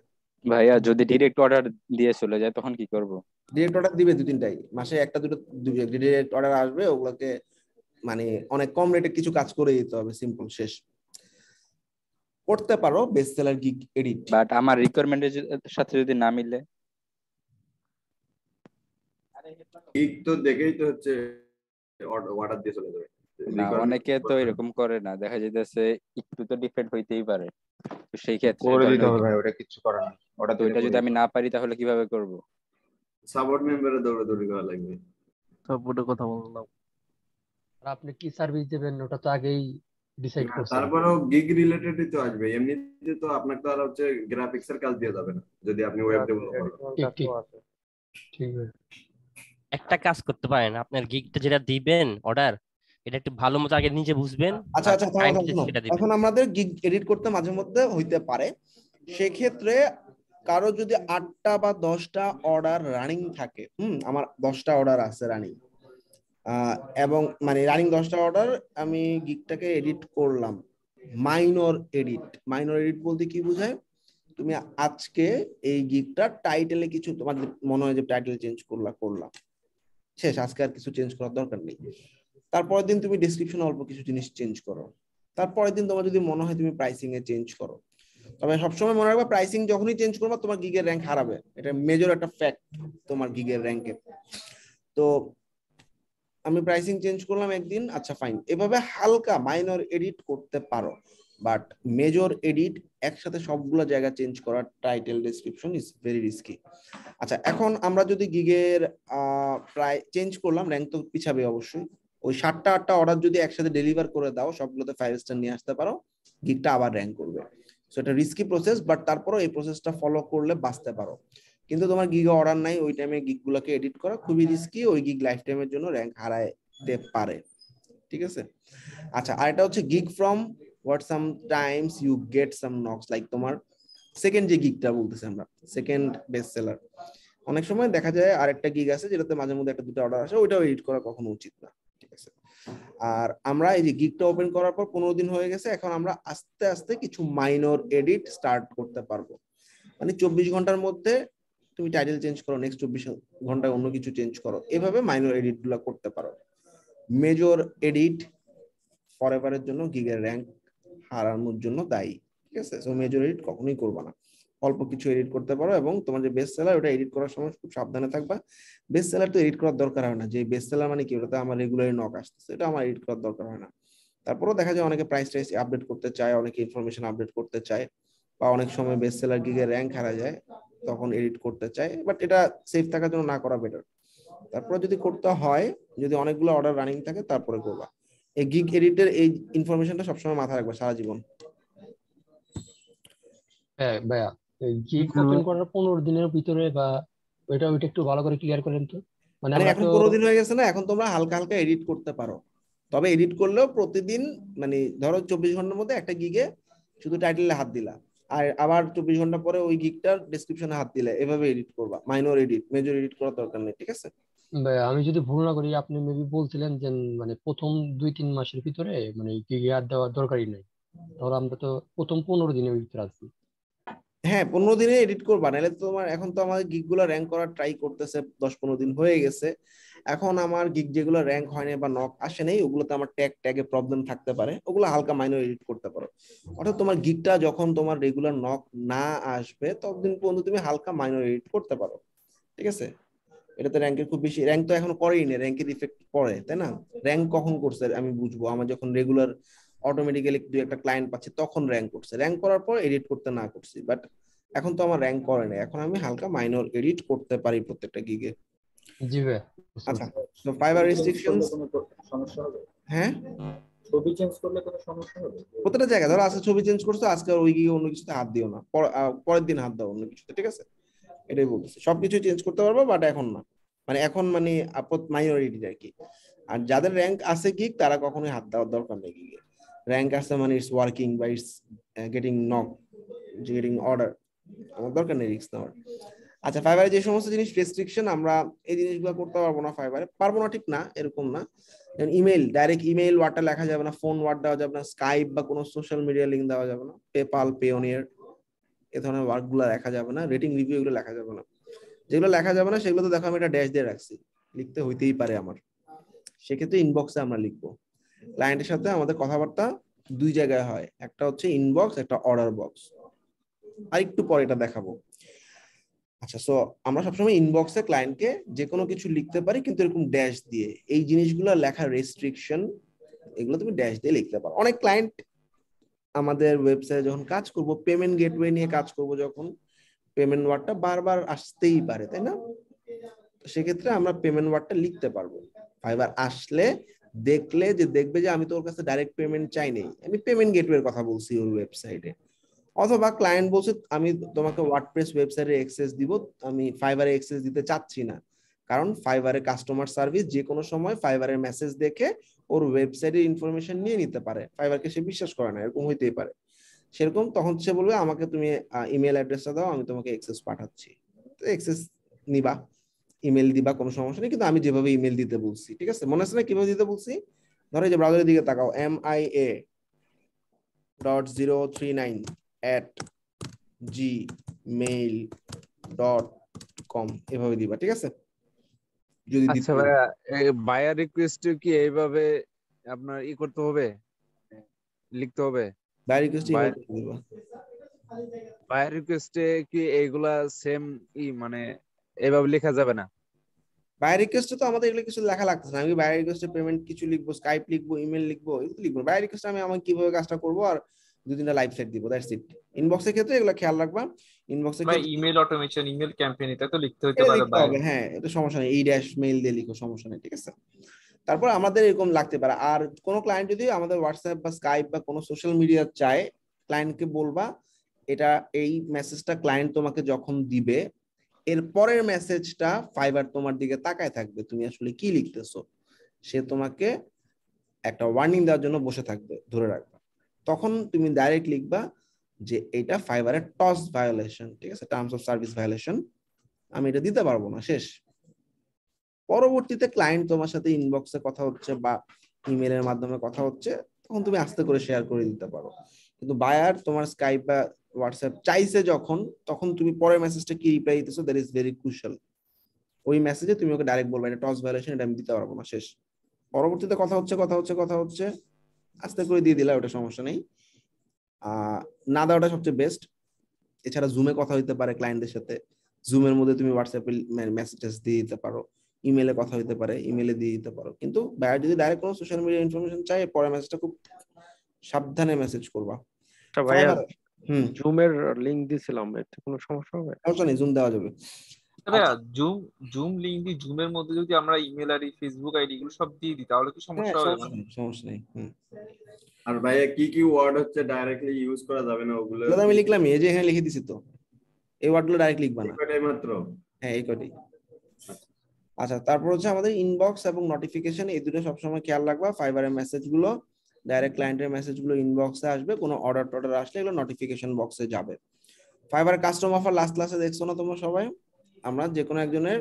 ভাইয়া, যদি ডাইরেক্ট অর্ডার দিয়ে চলে যায় তখন কি করব? ডাইরেক্ট অর্ডার দিবে 2-3টাই, মাসে 1-2 ডাইরেক্ট অর্ডার আসবে, ওগুলোকে মানে অনেক কম রেটে কিছু কাজ করে দিতে হবে, সিম্পল, শেষ। করতে পারো best seller gig edit, but আমার রিকোয়ারমেন্টের সাথে যদি না মিলে, গিগ তো দেখেই তো হচ্ছে অর্ডার দিয়ে চলে যাবে। অনেকে তো এরকম করে না, দেখা যাচ্ছে একটু তো ডিফেন্ড হইতেই পারে, তো সেই ক্ষেত্রে করে দিতে হবে ভাই, ওটা কিছু করার নেই। ওটা তো এটা যদি আমি না পারি তাহলে কিভাবে করব? সাপোর্ট মেম্বারে দৌড়াদৌড়ি করা লাগবে, সাপোর্টের কথা বললাম। আর আপনি কি সার্ভিস দিবেন ওটা তো আগেই ডিসাইড করতে হবে, তারপরেও গিগ রিলেটেডই তো আসবে, এমনিতে তো আপনাকে তো আর হচ্ছে গ্রাফিক্সের কাজ দেয়া যাবে না যদি আপনি ওয়েব ডেভেলপার। ঠিক ঠিক ঠিক আছে। একটা কাজ করতে পারেন, আপনার গিগটা যেটা দিবেন অর্ডার, এটা একটু ভালো মতো আগে নিজে বুঝবেন। আচ্ছা আচ্ছা, এখন আমাদের গিগ এডিট করতে মাঝে মধ্যে হইতে পারে, সেই ক্ষেত্রে কারো যদি ৮টা বা ১০টা অর্ডার রানিং থাকে, আমার ১০টা অর্ডার আছে রানিং, এবং মানে রানিং ১০টা অর্ডার, আমি গিগটাকে এডিট করলাম। মাইনর এডিট, মাইনর এডিট বলতে কি বোঝায়? তুমি আজকে এই গিগটা টাইটেলে কিছু তোমার মনে হয় যে টাইটেল চেঞ্জ করলাম, শেষ, আজকে আর কিছু চেঞ্জ করার দরকার নেই। তারপরের দিন তুমি ডেসক্রিপশনে অল্প কিছু জিনিস চেঞ্জ করো, তারপরের দিন তোমার যদি মনে হয় তুমি প্রাইসিং এ চেঞ্জ করো। তবে সবসময় মনে রাখবে, প্রাইসিং যখনই চেঞ্জ করবা তোমার গিগের র্যাঙ্ক হারাবে, এটা মেজর একটা ফ্যাক্ট তোমার গিগের র্যাঙ্কে। তো আমি প্রাইসিং চেঞ্জ করলাম একদিন, আচ্ছা ফাইন, এভাবে হালকা মাইনর এডিট করতে পারো, বাট মেজর এডিট একসাথে সবগুলো জায়গা চেঞ্জ করা, title description, is very risky. আচ্ছা, এখন আমরা যদি গিগের প্রায় চেঞ্জ করলাম, র্যাঙ্ক তো পিছাবে অবশ্যই, ওই ৭টা ৮টা অর্ডার যদি একসাথে ডেলিভার করে দাও, সবগুলোতে 5 স্টার নিয়ে আসতে পারো, গিগটা আবার র্যাঙ্ক করবে। সো এটা রিস্কি প্রসেস, বাট তারপরও এই প্রসেসটা ফলো করলে বাঁচতে পারো। কিন্তু তোমার গিগে অর্ডার নাই, ওই টাইমে গিগগুলোকে এডিট করা খুবই রিস্কি, ওই গিগ লাইফ টাইমের জন্য র্যাঙ্ক হারাতে পারে, ঠিক আছে? আচ্ছা, আর এটা হচ্ছে gig from what sometimes you get some knocks, like তোমার সেকেন্ড যে গিগটা বলতেছি আমরা, সেকেন্ড বেস্ট সেলার, অনেক সময় দেখা যায় আরেকটা গিগ আছে যেটাতে মাঝে মধ্যে 1-2টা অর্ডার আসে, ওইটাও এডিট করা কখনো উচিত না, ঠিক আছে? আর আমরা এই যে গিগটা ওপেন করার পর 15 দিন হয়ে গেছে, এখন আমরা আস্তে আস্তে কিছু মাইনর এডিট স্টার্ট করতে পারবো। মানে 24 ঘন্টার মধ্যে তুমি টাইটেল চেঞ্জ করো, নেক্সট 24 ঘন্টায় অন্য কিছু চেঞ্জ করো, এভাবে মাইনর এডিট গুলো করতে পারো। মেজর এডিট ফরএভারের জন্য, গিগের র্যাঙ্ক হারানোর জন্য দায়ী, ঠিক আছে? সো মেজর এডিট কখনোই করবা না, অল্প কিছু এডিট করতে পারো। এবং তোমার যে বেস্ট সেলার, ওটা এডিট করার সময় খুব সাবধানে থাকবা। বেস্ট সেলার তো এডিট করার দরকার হয় না, যে বেস্ট সেলার মানে কি, ওটাতে আমার রেগুলারই নক আসতেছে, এটা আমার এডিট করার দরকার হয় না। তারপরেও দেখা যায় অনেকে প্রাইস টাইস আপডেট করতে চায়, অনেকে ইনফরমেশন আপডেট করতে চায়, বা অনেক সময় বেস্ট সেলার গিগের র্যাঙ্ক হারা যায়, তখন এডিট করতে চায়, বাট এটা সেফ থাকার জন্য না করা বেটার। তারপরে যদি করতে হয়, যদি অনেকগুলো অর্ডার রানিং থাকে, তারপরে করবা। এই গিগ এডিটের এই ইনফরমেশনটা সবসময় মাথায় রাখবা সারা জীবন। হ্যাঁ ভাইয়া, গিগ ওপেন করার 15 দিনের ভিতরে বা ওইটা একটু ভালো করে ক্লিয়ার করেন তো। মানে এখন 15 দিন হয়ে গেছে না, এখন তোমরা হালকা হালকা এডিট করতে পারো। তবে এডিট করলেও প্রতিদিন, মানে ধরো 24 ঘন্টার মধ্যে একটা গিগে শুধু টাইটেলে হাত দিলা, আর আবার 24 ঘন্টা পরে ওই গিগটার ডেসক্রিপশনে হাত দিলা, এভাবে এডিট করবা। মাইনর এডিট, মেজর এডিট করার দরকার নেই, ঠিক আছে? আমি যদি ভুল না করি, আপনি মেবি বলছিলেন যে মানে প্রথম 2-3 মাসের ভিতরে মানে গিগে হাত দেওয়ার দরকারই নেই। তাহলে আমরা তো প্রথম 15 দিনের ভিতরে আছি। হ্যাঁ, 15 দিনে এডিট করবা, নাহলে তোমার এখন তো আমাদের গিগগুলো র্যাঙ্ক করার ট্রাই করতেছে, 10-15 দিন হয়ে গেছে। এখন আমার গিগ যেগুলো র্যাঙ্ক হয়নি বা নক আসে নাই, ওগুলোতে আমার ট্যাগে প্রবলেম থাকতে পারে, ওগুলো হালকা মাইনর এডিট করতে পারো। অর্থাৎ তোমার গিগটা যখন তোমার রেগুলার নক না আসবে, ততদিন পর্যন্ত তুমি হালকা মাইনর এডিট করতে পারো, ঠিক আছে? এটাতে র্যাঙ্কের খুব বেশি, র্যাঙ্ক তো এখন করেই না, র্যাঙ্কের ইফেক্ট পড়ে, তাই না? র্যাঙ্ক কখন করছে আমি বুঝবো, আমার যখন রেগুলার অটোমেটিক্যালি 2-1টা ক্লায়েন্ট পাচ্ছে, তখন র্যাঙ্ক করছে। র্যাঙ্ক করার পর এডিট করতে না করছি, বাট এখন তো আমার র্যাঙ্ক করে না, এখন আমি হালকা মাইনর এডিট করতে পারি প্রত্যেকটা গিগে। জি ভাই, আচ্ছা। তো ফাইবার রেস্ট্রিকশনস সমস্যা হবে? হ্যাঁ, ছবি চেঞ্জ করলে কোনো সমস্যা হবে? প্রত্যেকটা জায়গা, ধরো আজকে ছবি চেঞ্জ করছো, আজকে আর ওই গিগে অন্য কিছুতে হাত দিও না, পরের দিন হাত দাও অন্য কিছুতে, ঠিক আছে? এটাই বলছি, সবকিছু চেঞ্জ করতে পারবো, বাট এখন না, মানে এখন মানে আপত মাইনর এডিট আর কি। আর যাদের র্যাঙ্ক আছে গিগ, তারা কখনোই হাত দেওয়ার দরকার নেই গিগে। র্যাঙ্ক আসছে মানে ইটস ওয়ার্কিং বা it's getting knock, getting order, আমার দরকার নেই রিস্ক নেওয়ার। আচ্ছা, ফাইবারে যে সমস্ত জিনিস রেস্ট্রিকশন, আমরা এই জিনিসগুলো করতে পারবো না ফাইবারে, পারবো না ঠিক না, এরকম না। যেমন ইমেল, ডাইরেক্ট ইমেল ওয়ার্ডটা লেখা যাবে না, ফোন ওয়ার্ড দেওয়া যাবে না, স্কাইপ বা কোনো সোশ্যাল মিডিয়া লিঙ্ক দেওয়া যাবে না, পেপাল, পেওনিয়ার, এ ধরনের ওয়ার্ডগুলো লেখা যাবে না, রেটিং রিভিউ এগুলো লেখা যাবে না। যেগুলো লেখা যাবে না সেগুলো তো দেখো আমি একটা ড্যাশ দিয়ে রাখছি, লিখতে হইতেই পারে আমার, সেক্ষেত্রে ইনবক্সে আমরা লিখবো। ক্লায়েন্টের সাথে আমাদের কথাবার্তা 2 জায়গায় হয়, একটা হচ্ছে ইনবক্স, একটা অর্ডার বক্স, আর একটু পরে এটা দেখাবো। আচ্ছা, সো আমরা সবসময় ইনবক্সে ক্লায়েন্টকে যে কোনো কিছু লিখতে পারি, কিন্তু এরকম ড্যাশ দিয়ে এই জিনিসগুলো লেখা রেস্ট্রিকশন, এগুলো তুমি ড্যাশ দিয়ে লিখতে পারো। অনেক ক্লায়েন্ট, আমাদের ওয়েবসাইটে যখন কাজ করবো, পেমেন্ট গেটওয়ে নিয়ে কাজ করবো, যখন পেমেন্ট ওয়ার্ডটা বারবার আসতেই পারে, তাই না? সেক্ষেত্রে আমরা পেমেন্ট ওয়ার্ডটা লিখতে পারবো। ফাইবার আসলে দেখলে, যে দেখবে যে আমি তোর কাছে ডাইরেক্ট পেমেন্ট চাইনি, আমি পেমেন্ট গেটওয়ের কথা বলছি ওই ওয়েবসাইটে। অথবা ক্লায়েন্ট বলছে আমি তোমাকে ওয়ার্ডপ্রেস ওয়েবসাইটে অ্যাক্সেস দিব, আমি ফাইবারে অ্যাক্সেস দিতে চাচ্ছি না, কারণ ফাইবারের কাস্টমার সার্ভিস যে কোনো সময় ফাইবারের মেসেজ দেখে ওর ওয়েবসাইটের ইনফরমেশন নিয়ে নিতে পারে, ফাইবারকে সে বিশ্বাস করে না, এরকম হইতেই পারে। সেরকম তখন সে বলবে আমাকে তুমি ইমেল অ্যাড্রেসটা দাও, আমি তোমাকে অ্যাক্সেস পাঠাচ্ছি, তো অ্যাক্সেস নিবা, ইমেল দিবা, কোনো সমস্যা নেই। কিন্তু আমি যেভাবে ইমেল দিতে বলছি, ঠিক আছে, মনে আছে না কিভাবে দিতে বলছি? ধরো যে ব্রাউজারের দিকে তাকাও, MIA.039@gmail.com এভাবে দিবা, ঠিক আছে? যদি আচ্ছা ভাই বায়ার রিকোয়েস্ট কি এইভাবে আপনার ই করতে হবে, লিখতে হবে? বায়ার রিকোয়েস্ট দিবা। বায়ার রিকোয়েস্টে কি এইগুলা সেম ই মানে এইভাবে লেখা যাবে না? বায়ার রিকোয়েস্টে তো আমাদের এগুলো কিছু লেখা লাগতেছে না। আমি বায়ার রিকোয়েস্টে পেমেন্ট কিছু লিখবো, স্কাইপ লিখবো, ইমেল লিখবো, এগুলো লিখবো। বায়ার রিকোয়েস্টে আমি কিভাবে কাজটা করবো আর দুই তিনটা লাইভ সেট দিব, দ্যাটস ইট। ইনবক্সের ক্ষেত্রে এগুলো খেয়াল রাখবা, ইনবক্সে ভাই ইমেল অটোমেশন, ইমেল ক্যাম্পেইন এটা তো লিখতে হতে পারে, হ্যাঁ এটা সমস্যা নেই, এই ড্যাশ মেইল দিয়ে লিখো, সমস্যা নেই, ঠিক আছে? তারপর আমাদের এরকম লাগতে পারে। আর কোন ক্লায়েন্ট যদি আমাদের হোয়াটসঅ্যাপ বা স্কাইপ বা কোনো সোশ্যাল মিডিয়া চায়, ক্লায়েন্টকে বলবা এটা এই মেসেজটা ক্লায়েন্ট তোমাকে যখন দিবে এর পরের মেসেজটা ফাইবার তোমার দিকে তাকায় থাকবে, তুমি আসলে কি লিখতেছো, সে তোমাকে একটা ওয়ার্নিং দেওয়ার জন্য বসে থাকবে, ধরে রাখবে। তখন তুমি ডাইরেক্ট লিখবা যে এটা ফাইবারের টস ভায়োলেশন, ঠিক আছে, টার্মস অফ সার্ভিস ভায়োলেশন, আমি এটা দিতে পারবো না, শেষ। পরবর্তীতে ক্লায়েন্ট তোমার সাথে ইনবক্সে কথা হচ্ছে বা ইমেলের মাধ্যমে কথা হচ্ছে, তখন তুমি আস্তে করে শেয়ার করে দিতে পারো। কিন্তু বায়ার তোমার স্কাইপ বা হোয়াটসঅ্যাপ চাইছে যখন, তখন তুমি পরের মেসেজটা কি রিপ্লাই দিতেছো, দ্যাট ইজ ভেরি ক্রুশিয়াল। ওই মেসেজে তুমি ওকে ডাইরেক্ট বলবে এটা টস ভায়োলেশন, এটা আমি দিতে পারবো না, শেষ। পরবর্তীতে কথা হচ্ছে আস্তে করে দিয়ে দিলা, ওটা সমস্যা নেই, না দেওয়াটা সবচেয়ে বেস্ট। এছাড়া জুমে কথা হইতে পারে ক্লায়েন্টদের সাথে, জুমের মধ্যে তুমি হোয়াটসঅ্যাপে মেসেজেস দিয়ে দিতে পারো, ইমেলে কথা হইতে পারে, ইমেলে দিয়ে দিতে পারো। কিন্তু বায়ার যদি ডাইরেক্ট কোনো সোশ্যাল মিডিয়া ইনফরমেশন চাই, পরে মেসেজটা খুব সাবধানে মেসেজ করবা। জুমের লিংক দিছিলাম, এতে কোনো সমস্যা হবে? সমস্যা নেই, জুম দেওয়া যাবে। জুম লিংক দিয়ে জুমের মধ্যে যদি আমরা ইমেল আইডি, ফেসবুক আইডি গুলো সব দিয়ে দিই তাহলে কি সমস্যা হবে? সমস্যা নেই। আর ভাইয়া কি কি ওয়ার্ড হচ্ছে ডাইরেক্টলি ইউজ করা যাবে না ওগুলো? দাদা আমি লিখলাম, এই যে এখানে লিখে দিছি, তো এই ওয়ার্ডগুলো ডাইরেক্ট লিখবা না, এটাই মাত্র, হ্যাঁ এই কোডই। আচ্ছা, তারপর হচ্ছে আমাদের ইনবক্স এবং নোটিফিকেশন, এই দুটো সবসময় খেয়াল রাখবা। ফাইবারের মেসেজ গুলো, ডাইরেক্ট ক্লায়েন্টের মেসেজ গুলো ইনবক্সে আসবে, কোনো অর্ডার টর্ডার আসলে এগুলো নোটিফিকেশন বক্সে যাবে। ফাইবার কাস্টমার অফার লাস্ট ক্লাসে দেখছো না তোমরা সবাই, আমরা যে কোনো একজনের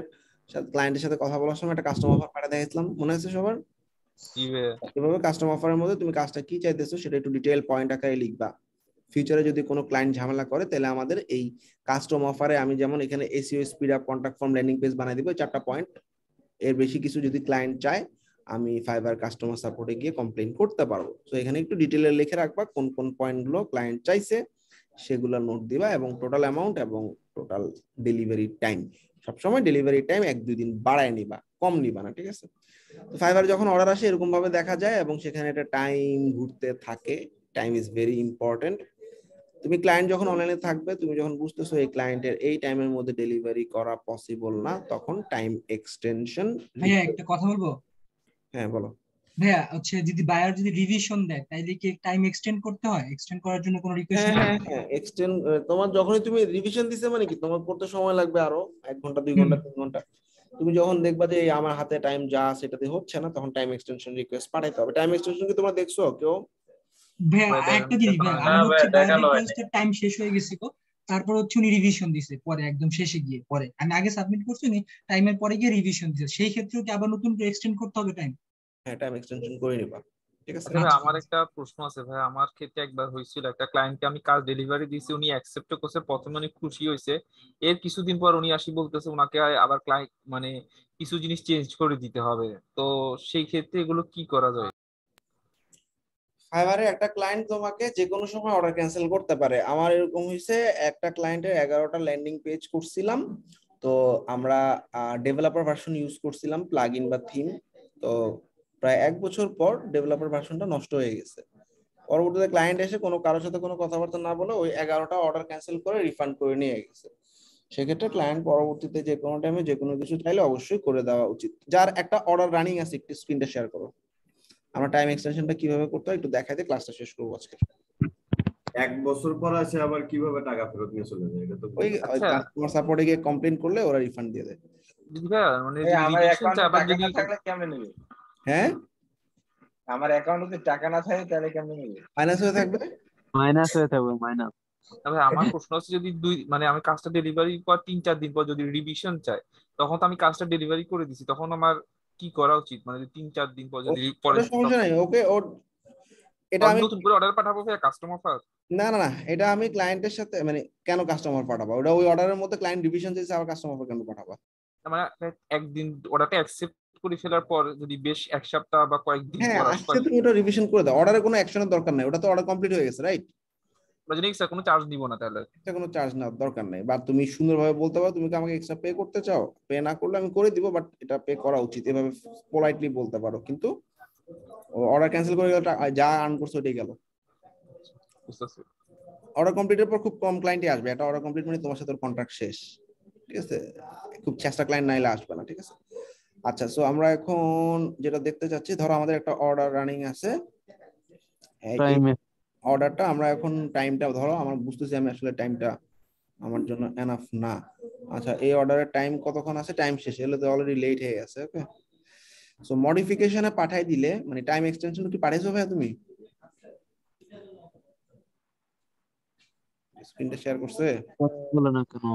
সাথে ক্লায়েন্টের সাথে কথা বলার সময় একটা কাস্টমার অফার পাঠিয়ে দিয়েছিলাম, মনে আছে সবার? এভাবে কাস্টমার অফারের মধ্যে তুমি কাজটা কি চাইতেছো সেটা একটু ডিটেইল পয়েন্ট আকারে লিখবা। ফিউচারে যদি কোনো ক্লায়েন্ট ঝামেলা করে তাহলে আমাদের এই কাস্টমার অফারে আমি যেমন এখানে SEO speed up, contact form, landing page বানাই দিব, 4টা পয়েন্ট। এর বেশি কিছু যদি ক্লায়েন্ট চায় আমি ফাইবার কাস্টমার সাপোর্টে গিয়ে কমপ্লেইন করতে পারবো। তো এখানে একটু ডিটেইলে লিখে রাখবা কোন কোন পয়েন্টগুলো ক্লায়েন্ট চাইছে, সেগুলো নোট দিবা, এবং টোটাল অ্যামাউন্ট এবং টোটাল ডেলিভারি টাইম। সবসময় ডেলিভারি টাইম 1-2 দিন বাড়ায় নিবা, কম নিবা না, ঠিক আছে? তো ফাইবার যখন অর্ডার আসে এরকম ভাবে দেখা যায়, এবং সেখানে একটা টাইম ঘুরতে থাকে। Time is very important. তুমি ক্লায়েন্ট যখন অনলাইনে থাকবে, তুমি যখন বুঝতেছো এই ক্লায়েন্টের এই টাইমের মধ্যে ডেলিভারি করা পসিবল না, তখন টাইম এক্সটেনশন। ভাইয়া একটা কথা বলবো? হ্যাঁ বলো। ভাইয়া হচ্ছে যদি বায়ার যদি রিভিশন দেয় তাইলে কি টাইম এক্সটেন্ড করতে হয়? এক্সটেন্ড করার জন্য কোনো রিকোয়েস্ট? হ্যাঁ এক্সটেন্ড, তোমার যখনই তুমি রিভিশন দিতে মানে কি তোমার করতে সময় লাগবে আরো 1 ঘন্টা, 2 ঘন্টা, 3 ঘন্টা। তুমি যখন দেখবা যে আমার হাতে টাইম যা সেটাতে হচ্ছে না, তখন টাইম এক্সটেনশন রিকোয়েস্ট পাঠাতে হবে। টাইম এক্সটেনশন কি তোমরা দেখছো কেউ? ভাইয়া একটা জিনিস, আমি হচ্ছে রিকোয়েস্টের টাইম শেষ হয়ে গেছে গো, তারপর হচ্ছে উনি রিভিশন দিয়েছে পরে, একদম শেষে গিয়ে পরে, আমি আগে সাবমিট করছি, উনি টাইমের পরে গিয়ে রিভিশন দিয়েছে, সেই ক্ষেত্রে কি আবার নতুন করে এক্সটেন্ড করতে হবে টাইম? হ্যাঁ টাইম এক্সটেনশন করে নিবা, ঠিক আছে? আমার একটা প্রশ্ন আছে ভাই, আমার ক্ষেত্রে একবার হয়েছিল, একটা ক্লায়েন্টকে আমি কাজ ডেলিভারি দিয়েছি, উনি অ্যাকসেপ্ট করছে, প্রথমে উনি খুশি হয়েছে, এর কিছুদিন পর উনি আসি বলতেছে উনাকে আবার ক্লায়েন্ট মানে কিছু জিনিস চেঞ্জ করে দিতে হবে, তো সেই ক্ষেত্রে এগুলো কি করা যায়? ফাইবারে একটা ক্লায়েন্ট তোমাকে যে কোনো সময় অর্ডার ক্যান্সেল করতে পারে। আমার এরকম হয়েছে, একটা ক্লায়েন্টের 11টা ল্যান্ডিং পেজ করছিলাম, তো আমরা ডেভেলপার ভার্সন ইউজ করছিলাম, প্লাগইন বা থিম। তো প্রায় 1 বছর পর ডেভেলপার ভার্সনটা নষ্ট হয়ে গেছে। পরবর্তীতে ক্লায়েন্ট এসে কোনো কারোর সাথে কোনো কথাবার্তা না বলে ওই 11টা অর্ডার ক্যান্সেল করে রিফান্ড করে নিয়ে গেছে। সেক্ষেত্রে ক্লায়েন্ট পরবর্তীতে যে কোনো টাইমে যে কোনো কিছু চাইলে অবশ্যই করে দেওয়া উচিত। যার একটা অর্ডার রানিং আছে একটু স্ক্রিনটা শেয়ার করো, আমরা টাইম এক্সটেনশনটা কিভাবে করতে হয় একটু দেখাই দিয়ে ক্লাসটা শেষ করব আজকে। 1 বছর পর আসে আবার কিভাবে টাকা ফেরত নিয়ে চলে যায়, এটা তো ওই কাস্টমার সাপোর্টে গিয়ে কমপ্লেইন করলে ওরা রিফান্ড দিয়ে দেয়। হ্যাঁ আমার অ্যাকাউন্টে টাকা না থাকে তাহলে কেমনে নেবে? মাইনাস হয়ে থাকবে, মাইনাস হয়ে থাকবে, মাইনাস। তবে আমার প্রশ্ন হচ্ছে যদি মানে আমি কাজটা ডেলিভারি পর ৩-৪ দিন পর যদি রিভিশন চাই, তখন তো আমি কাজটা ডেলিভারি করে দিছি, তখন আমার কি করা উচিত? মানে ৩-৪ দিন পর যদি পরে সমস্যা নাই, ওকে ওর এটা আমি নতুন করে অর্ডার পাঠাবো কি কাস্টমার অফার? না না না, এটা আমি ক্লায়েন্টের সাথে মানে কেন কাস্টমার পাঠাবো? ওটা ওই অর্ডারের মধ্যে ক্লায়েন্ট রিভিশন চাইছে, আবার কাস্টমার অফার কেন পাঠাবো? মানে একদিন অর্ডারটা অ্যাকসেপ্ট করে ফেলার পর যদি বেশ এক সপ্তাহ বা কয়েকদিন পর আসলে তুমি ওটা রিভিশন করে দাও, অর্ডারে কোনো অ্যাকশনের দরকার নাই, ওটা তো অর্ডার কমপ্লিট হয়ে গেছে, রাইট? মানে এক্সট্রা কোনো চার্জ দিব না, তাহলে এটা কোনো চার্জ না, দরকার নাই। বাট তুমি সুন্দরভাবে বলতে পারো তুমি কি আমাকে এক্সট্রা পে করতে চাও, পে না করলে আমি করে দিব, বাট এটা পে করা উচিত, এভাবে পোলাইটলি বলতে পারো। কিন্তু অর্ডার ক্যান্সেল করে গেল, যা আর্ন করছো ওটাই গেল। অর্ডার কমপ্লিটের পর খুব কম ক্লায়েন্টই আসবে, এটা অর্ডার কমপ্লিট মানে তোমার সাথে তোর কন্ট্রাক্ট শেষ, ঠিক আছে? খুব চেষ্টা ক্লায়েন্ট না এলে আসবে না, ঠিক আছে? আচ্ছা, সো আমরা এখন যেটা দেখতে চাচ্ছি, ধরো আমাদের একটা অর্ডার রানিং আছে, অর্ডারটা আমরা এখন টাইমটা ধরো আমার বুঝতেছি আমি আসলে টাইমটা আমার জন্য এনাফ না। আচ্ছা, এই অর্ডারের টাইম কতক্ষণ আছে? টাইম শেষ, এলে তো অলরেডি লেট হয়ে গেছে। ওকে, সো মডিফিকেশনে পাঠাই দিলে মানে টাইম এক্সটেনশন কি পাঠাইছো ভাই? তুমি স্ক্রিনটা শেয়ার করছে বলে না কেন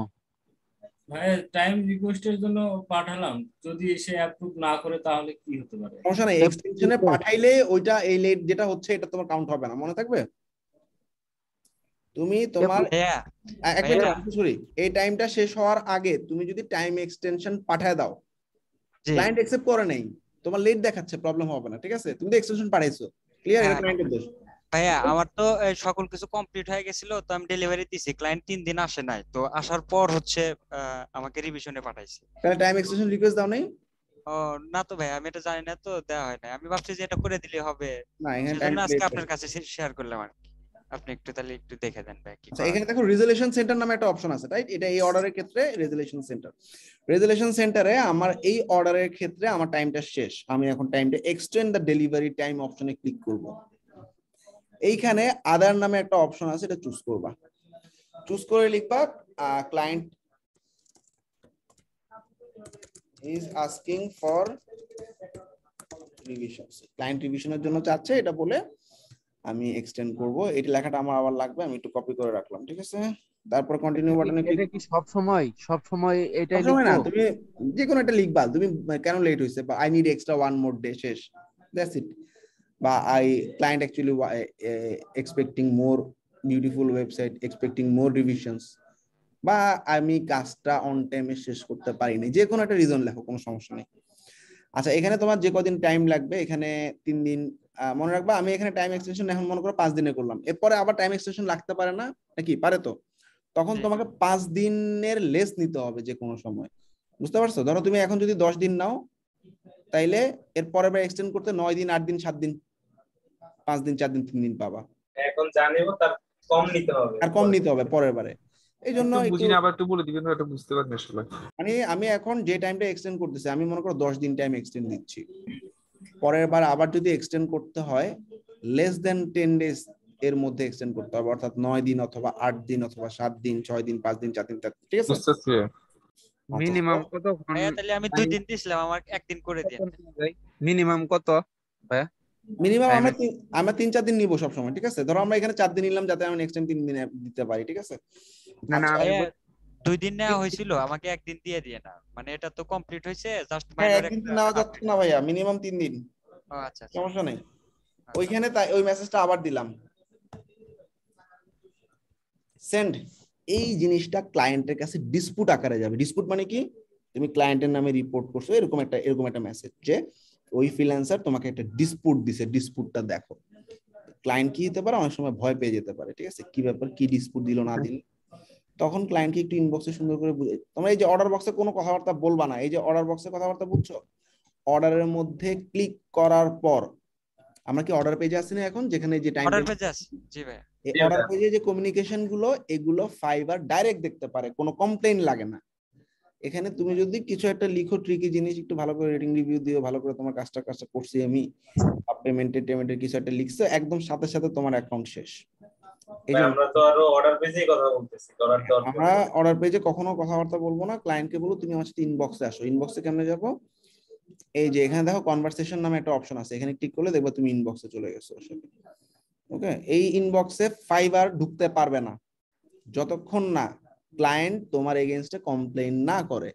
ভাই? টাইম রিকোয়েস্টের জন্য পাঠালাম, যদি সে অ্যাপ্রুভ না করে তাহলে কি হতে পারে? সমস্যা নাই, এক্সটেনশনে পাঠাইলে ওইটা এই লেট যেটা হচ্ছে এটা তোমার কাউন্ট হবে না, মনে থাকবে। তুমি তোমার এই টাইমটা শেষ হওয়ার আগে তুমি যদি টাইম এক্সটেনশন পাঠায় দাও, ক্লায়েন্ট অ্যাকসেপ্ট করে নাই, তোমার লেট দেখাচ্ছে, প্রবলেম হবে না, ঠিক আছে? তুমি তো এক্সটেনশন পাঠাইছো, ক্লিয়ার? এটা ক্লায়েন্টের দোষ। ভাইয়া আমার তো সকল কিছু কমপ্লিট হয়ে গেছিল, তো আমি ডেলিভারি দিছি, ক্লায়েন্ট 3 দিন আসে নাই, তো আসার পর হচ্ছে আমাকে রিভিশনে পাঠাইছে। তাহলে টাইম এক্সটেনশন রিকোয়েস্ট দাও নাই? ও না তো ভাই, আমি এটা জানি না, তো দেওয়া হয় নাই। আমি ভাবছি যে এটা করে দিলে হবে না, এখানে আজকে আপনার কাছে শেয়ার করলাম আর কি, আপনি একটু তাহলে একটু দেখে দেন ভাই। আচ্ছা, এখানে দেখো রেজুলেশন সেন্টার নামে একটা অপশন আছে, রাইট? এটা এই অর্ডারের ক্ষেত্রে রেজুলেশন সেন্টার। রেজুলেশন সেন্টারে আমার এই অর্ডারের ক্ষেত্রে আমার টাইমটা শেষ, আমি এখন টাইমটা এক্সটেন্ড দ্য ডেলিভারি টাইম অপশনে ক্লিক করব। এইখানে আদার নামে একটা অপশন আছে, এটা চুজ করবা। চুজ করে লিখবা client is asking for revision, client রিভিশনের জন্য চাচ্ছে, এটা বলে আমি এক্সটেন্ড করব। এই লেখাটা আমার আবার লাগবে, আমি একটু কপি করে রাখলাম, ঠিক আছে? তারপর কন্টিনিউ বাটনে ক্লিক। এটা কি সব সময় এটাই লিখবো না, তুমি যে কোনো একটা লিখবা, তুমি কেন লেট হইছে, বা I need extra one more day, শেষ, দ্যাটস ইট। বা I client actually expecting more beautiful website, expecting more revisions, বা আমি কাজটা অন টাইমে শেষ করতে পারিনি, যে কোনো একটা রিজন লেখো, কোনো সমস্যা নেই। আচ্ছা, এখানে তোমার যে কদিন টাইম লাগবে, এখানে 3 দিন মনে রাখবা। আমি এখানে টাইম এক্সটেনশন এখন মনে করো 5 দিনে করলাম, এরপরে আবার টাইম এক্সটেনশন লাগতে পারে না নাকি? পারে তো, তখন তোমাকে 5 দিনের লেস নিতে হবে যে কোনো সময়, বুঝতে পারছো? ধরো তুমি এখন যদি 10 দিন নাও, তাইলে এরপরে আবার এক্সটেন্ড করতে 9 দিন, 8 দিন, 7 দিন, 5 দিন, 4 দিন, 3 দিন পাবা। এখন জানিও তার কম নিতে হবে, আর কম নিতে হবে পরের বারে। এইজন্য বুঝিনা, আবার একটু বলে দিবেন, এটা বুঝতে পারবে আসলে। মানে আমি এখন যে টাইমটা এক্সটেন্ড করতেছি, আমি মনে করো 10 দিন টাইম এক্সটেন্ড দিচ্ছি, পরের বার আবার যদি এক্সটেন্ড করতে হয় লেস দেন 10 ডেজ এর মধ্যে এক্সটেন্ড করতে হবে, অর্থাৎ 9 দিন অথবা 8 দিন অথবা 7 দিন, 6 দিন, 5 দিন, 4 দিন, ঠিক আছে? মিনিমাম কত ভাইয়া? তাহলে আমি 2 দিন দিছিলাম, আমার 1 দিন করে দেন। মিনিমাম কত ভাইয়া? মিনিমাম আমরা 3-4 দিন নিব সব সময়, ঠিক আছে? ধরো আমরা এখানে 4 দিন নিলাম যাতে আমি নেক্সট টাইম 3 দিন দিতে পারি, ঠিক আছে? না না, 2 দিন নেওয়া হয়েছিল, আমাকে 1 দিন দিয়ে দিয়ে না, মানে এটা তো কমপ্লিট হইছে, জাস্ট মাইনার একটা না যাচ্ছে না ভাইয়া, মিনিমাম 3 দিন। আচ্ছা, সমস্যা নাই। ওইখানে তাই ওই মেসেজটা আবার দিলাম, সেন্ড। এই জিনিসটা ক্লায়েন্টের কাছে ডিসপিউট আকারে যাবে। ডিসপিউট মানে কি? তুমি ক্লায়েন্টের নামে রিপোর্ট করছো, এরকম একটা মেসেজ যে ওই ফ্রিল্যান্সার তোমাকে একটা ডিসপিউট দিছে, ডিসপিউটটা দেখো। ক্লায়েন্ট কি হতে পারে, অনেক সময় ভয় পেয়ে যেতে পারে, ঠিক আছে? কি ব্যাপার, কি ডিসপিউট দিল না দিল, তখন ক্লায়েন্টকে একটু ইনবক্সে সুন্দর করে বুঝে। তোমরা এই যে অর্ডার বক্সে কোনো কথাবার্তা বলবা না, এই যে অর্ডার বক্সে কথাবার্তা বুঝছো, অর্ডারের মধ্যে ক্লিক করার পর আমরা কি অর্ডার পেজে আছি না এখন, যেখানে যে টাইম অর্ডার পেজে আছি? জি ভাই, এই অর্ডার পেজে যে কমিউনিকেশন গুলো, এগুলো ফাইবার ডাইরেক্ট দেখতে পারে, কোনো কমপ্লেইন লাগে না। এখানে তুমি যদি কিছু একটা লিখো ট্রিকি জিনিস, একটু ভালো করে রেটিং রিভিউ দিও, ভালো করে তোমার কাজটা করছি আমি, পেমেন্টের কিছু একটা লিখছো, একদম সাথে সাথে তোমার অ্যাকাউন্ট শেষ। এই আমরা তো আর অর্ডার পেজেই কথা বলতেছি, অর্ডার তো আমরা অর্ডার পেজে কখনো কথাবার্তা বলবো না। ক্লায়েন্টকে বলো তুমি আমার সাথে ইনবক্সে আসো। ইনবক্সে কেমনে যাব? এই যে এখানে দেখো কনভারসেশন নামে একটা অপশন আছে, এখানে ক্লিক করলে দেখবা তুমি ইনবক্সে চলে গেছো। ওকে, এই ইনবক্সে ফাইবার ঢুকতে পারবে না যতক্ষণ না ক্লায়েন্ট তোমার এগেইনস্টে কমপ্লেইন না করে।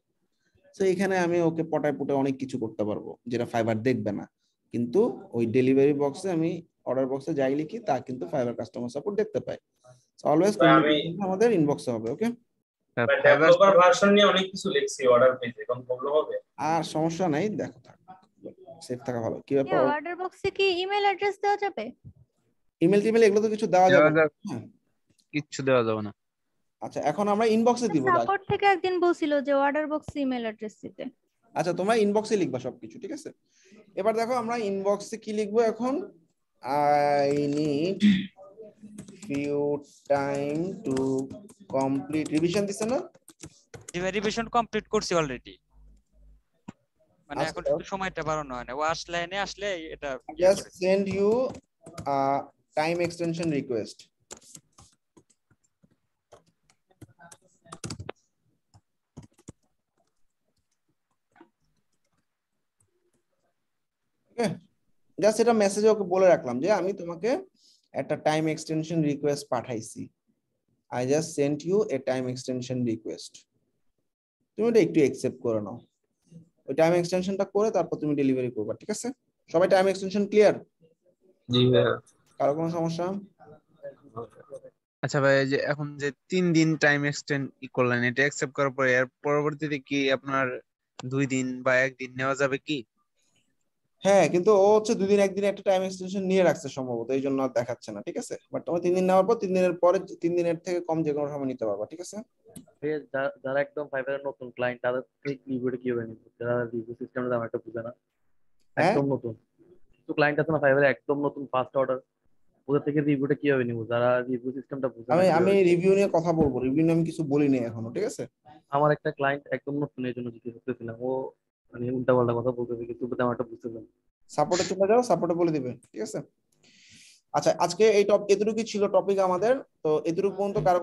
সো এখানে আমি ওকে পটায় পটে অনেক কিছু করতে পারবো যেটা ফাইবার দেখবে না, কিন্তু ওই ডেলিভারি বক্সে আমি অর্ডার বক্সে যাই লিখি তা কিন্তু ফাইবার কাস্টমার সাপোর্ট দেখতে পাই। সো অলওয়েজ আমাদের ইনবক্সে হবে। ওকে, ডেভেলপার ভার্সন নিয়ে অনেক কিছু লিখছি অর্ডার পেজে, কোন প্রবলেম হবে? আর সমস্যা নাই, দেখো থাকবে সেভ থাকা ভালো। কি ব্যাপার অর্ডার বক্সে কি ইমেল অ্যাড্রেস দেওয়া যাবে? ইমেল টিমেল এগুলো তো কিছু দেওয়া যাবে না, কিছু দেওয়া যাবে না। আচ্ছা এখন আমরা ইনবক্সে দিব। সাপোর্ট থেকে একদিন বলছিল যে অর্ডার বক্সে ইমেল অ্যাড্রেস দিতে। আচ্ছা তোমরা ইনবক্সে লিখবা সবকিছু, ঠিক আছে? এবার দেখো আমরা ইনবক্সে কি লিখবো এখন। I need few time to complete revision দিছে না? রিভিশন কমপ্লিট করছি অলরেডি, মানে এখন শুধু সময়টা বাড়ানো হয় না। ওয়াশ লাইনে আসলে এটা just send you time extension request. Just এটা মেসেজে ওকে বলে রাখলাম যে আমি তোমাকে একটা টাইম এক্সটেনশন রিকোয়েস্ট পাঠাইছি। I just sent you a time extension request, তুমি এটা একটু অ্যাকসেপ্ট করে নাও। ওই টাইম এক্সটেনশনটা করে তারপর তুমি ডেলিভারি করবে, ঠিক আছে? সবাই টাইম এক্সটেনশন ক্লিয়ার? জি ভাই, কারো কোনো সমস্যা? আচ্ছা ভাই, যে এখন যে 3 দিন টাইম এক্সটেন্ড করলেন, এটা অ্যাকসেপ্ট করার পরে এর পরবর্তীতে কি আপনার 2 দিন বা 1 দিন নেওয়া যাবে কি? হ্যাঁ, কিন্তু ও হচ্ছে 2 দিন 1 দিন একটা টাইম এক্সটেনশন নিয়ে রাখছে সম্ভবত, এইজন্য আর দেখাচ্ছে না, ঠিক আছে? বাট তোমরা 3 দিন নেওয়ার পর 3 দিনের পরে 3 দিনের থেকে কম যে কোনো সময় নিতে পারবা, ঠিক আছে? যারা একদম ফাইবারের নতুন ক্লায়েন্ট তাদের থেকে রিভিউটা কিভাবে নিতে হবে? যারা রিভিউ সিস্টেমটা আমার একটা বুঝে না, একদম নতুন তো ক্লায়েন্ট আছে না ফাইবারে, একদম নতুন ফার্স্ট অর্ডার, ওদের থেকে রিভিউটা কিভাবে নিব? যারা রিভিউ সিস্টেমটা বুঝে না, আমি রিভিউ নিয়ে কথা বলবো, রিভিউ নিয়ে আমি কিছু বলিনি এখনো, ঠিক আছে? আমার একটা ক্লায়েন্ট একদম নতুন, এজন্য জিজ্ঞেস করতেছিলাম। ও আমি উল্টা পাল্টা কথা বলতেছি কিন্তু তুমি আমারটা বুঝছিলাম। সাপোর্টে চলে যাও, সাপোর্টে বলে দিবেন, ঠিক আছে? আচ্ছা আজকে এই টপিক এতটুকুই ছিল টপিক আমাদের। তো এতটুকু পর্যন্ত কারো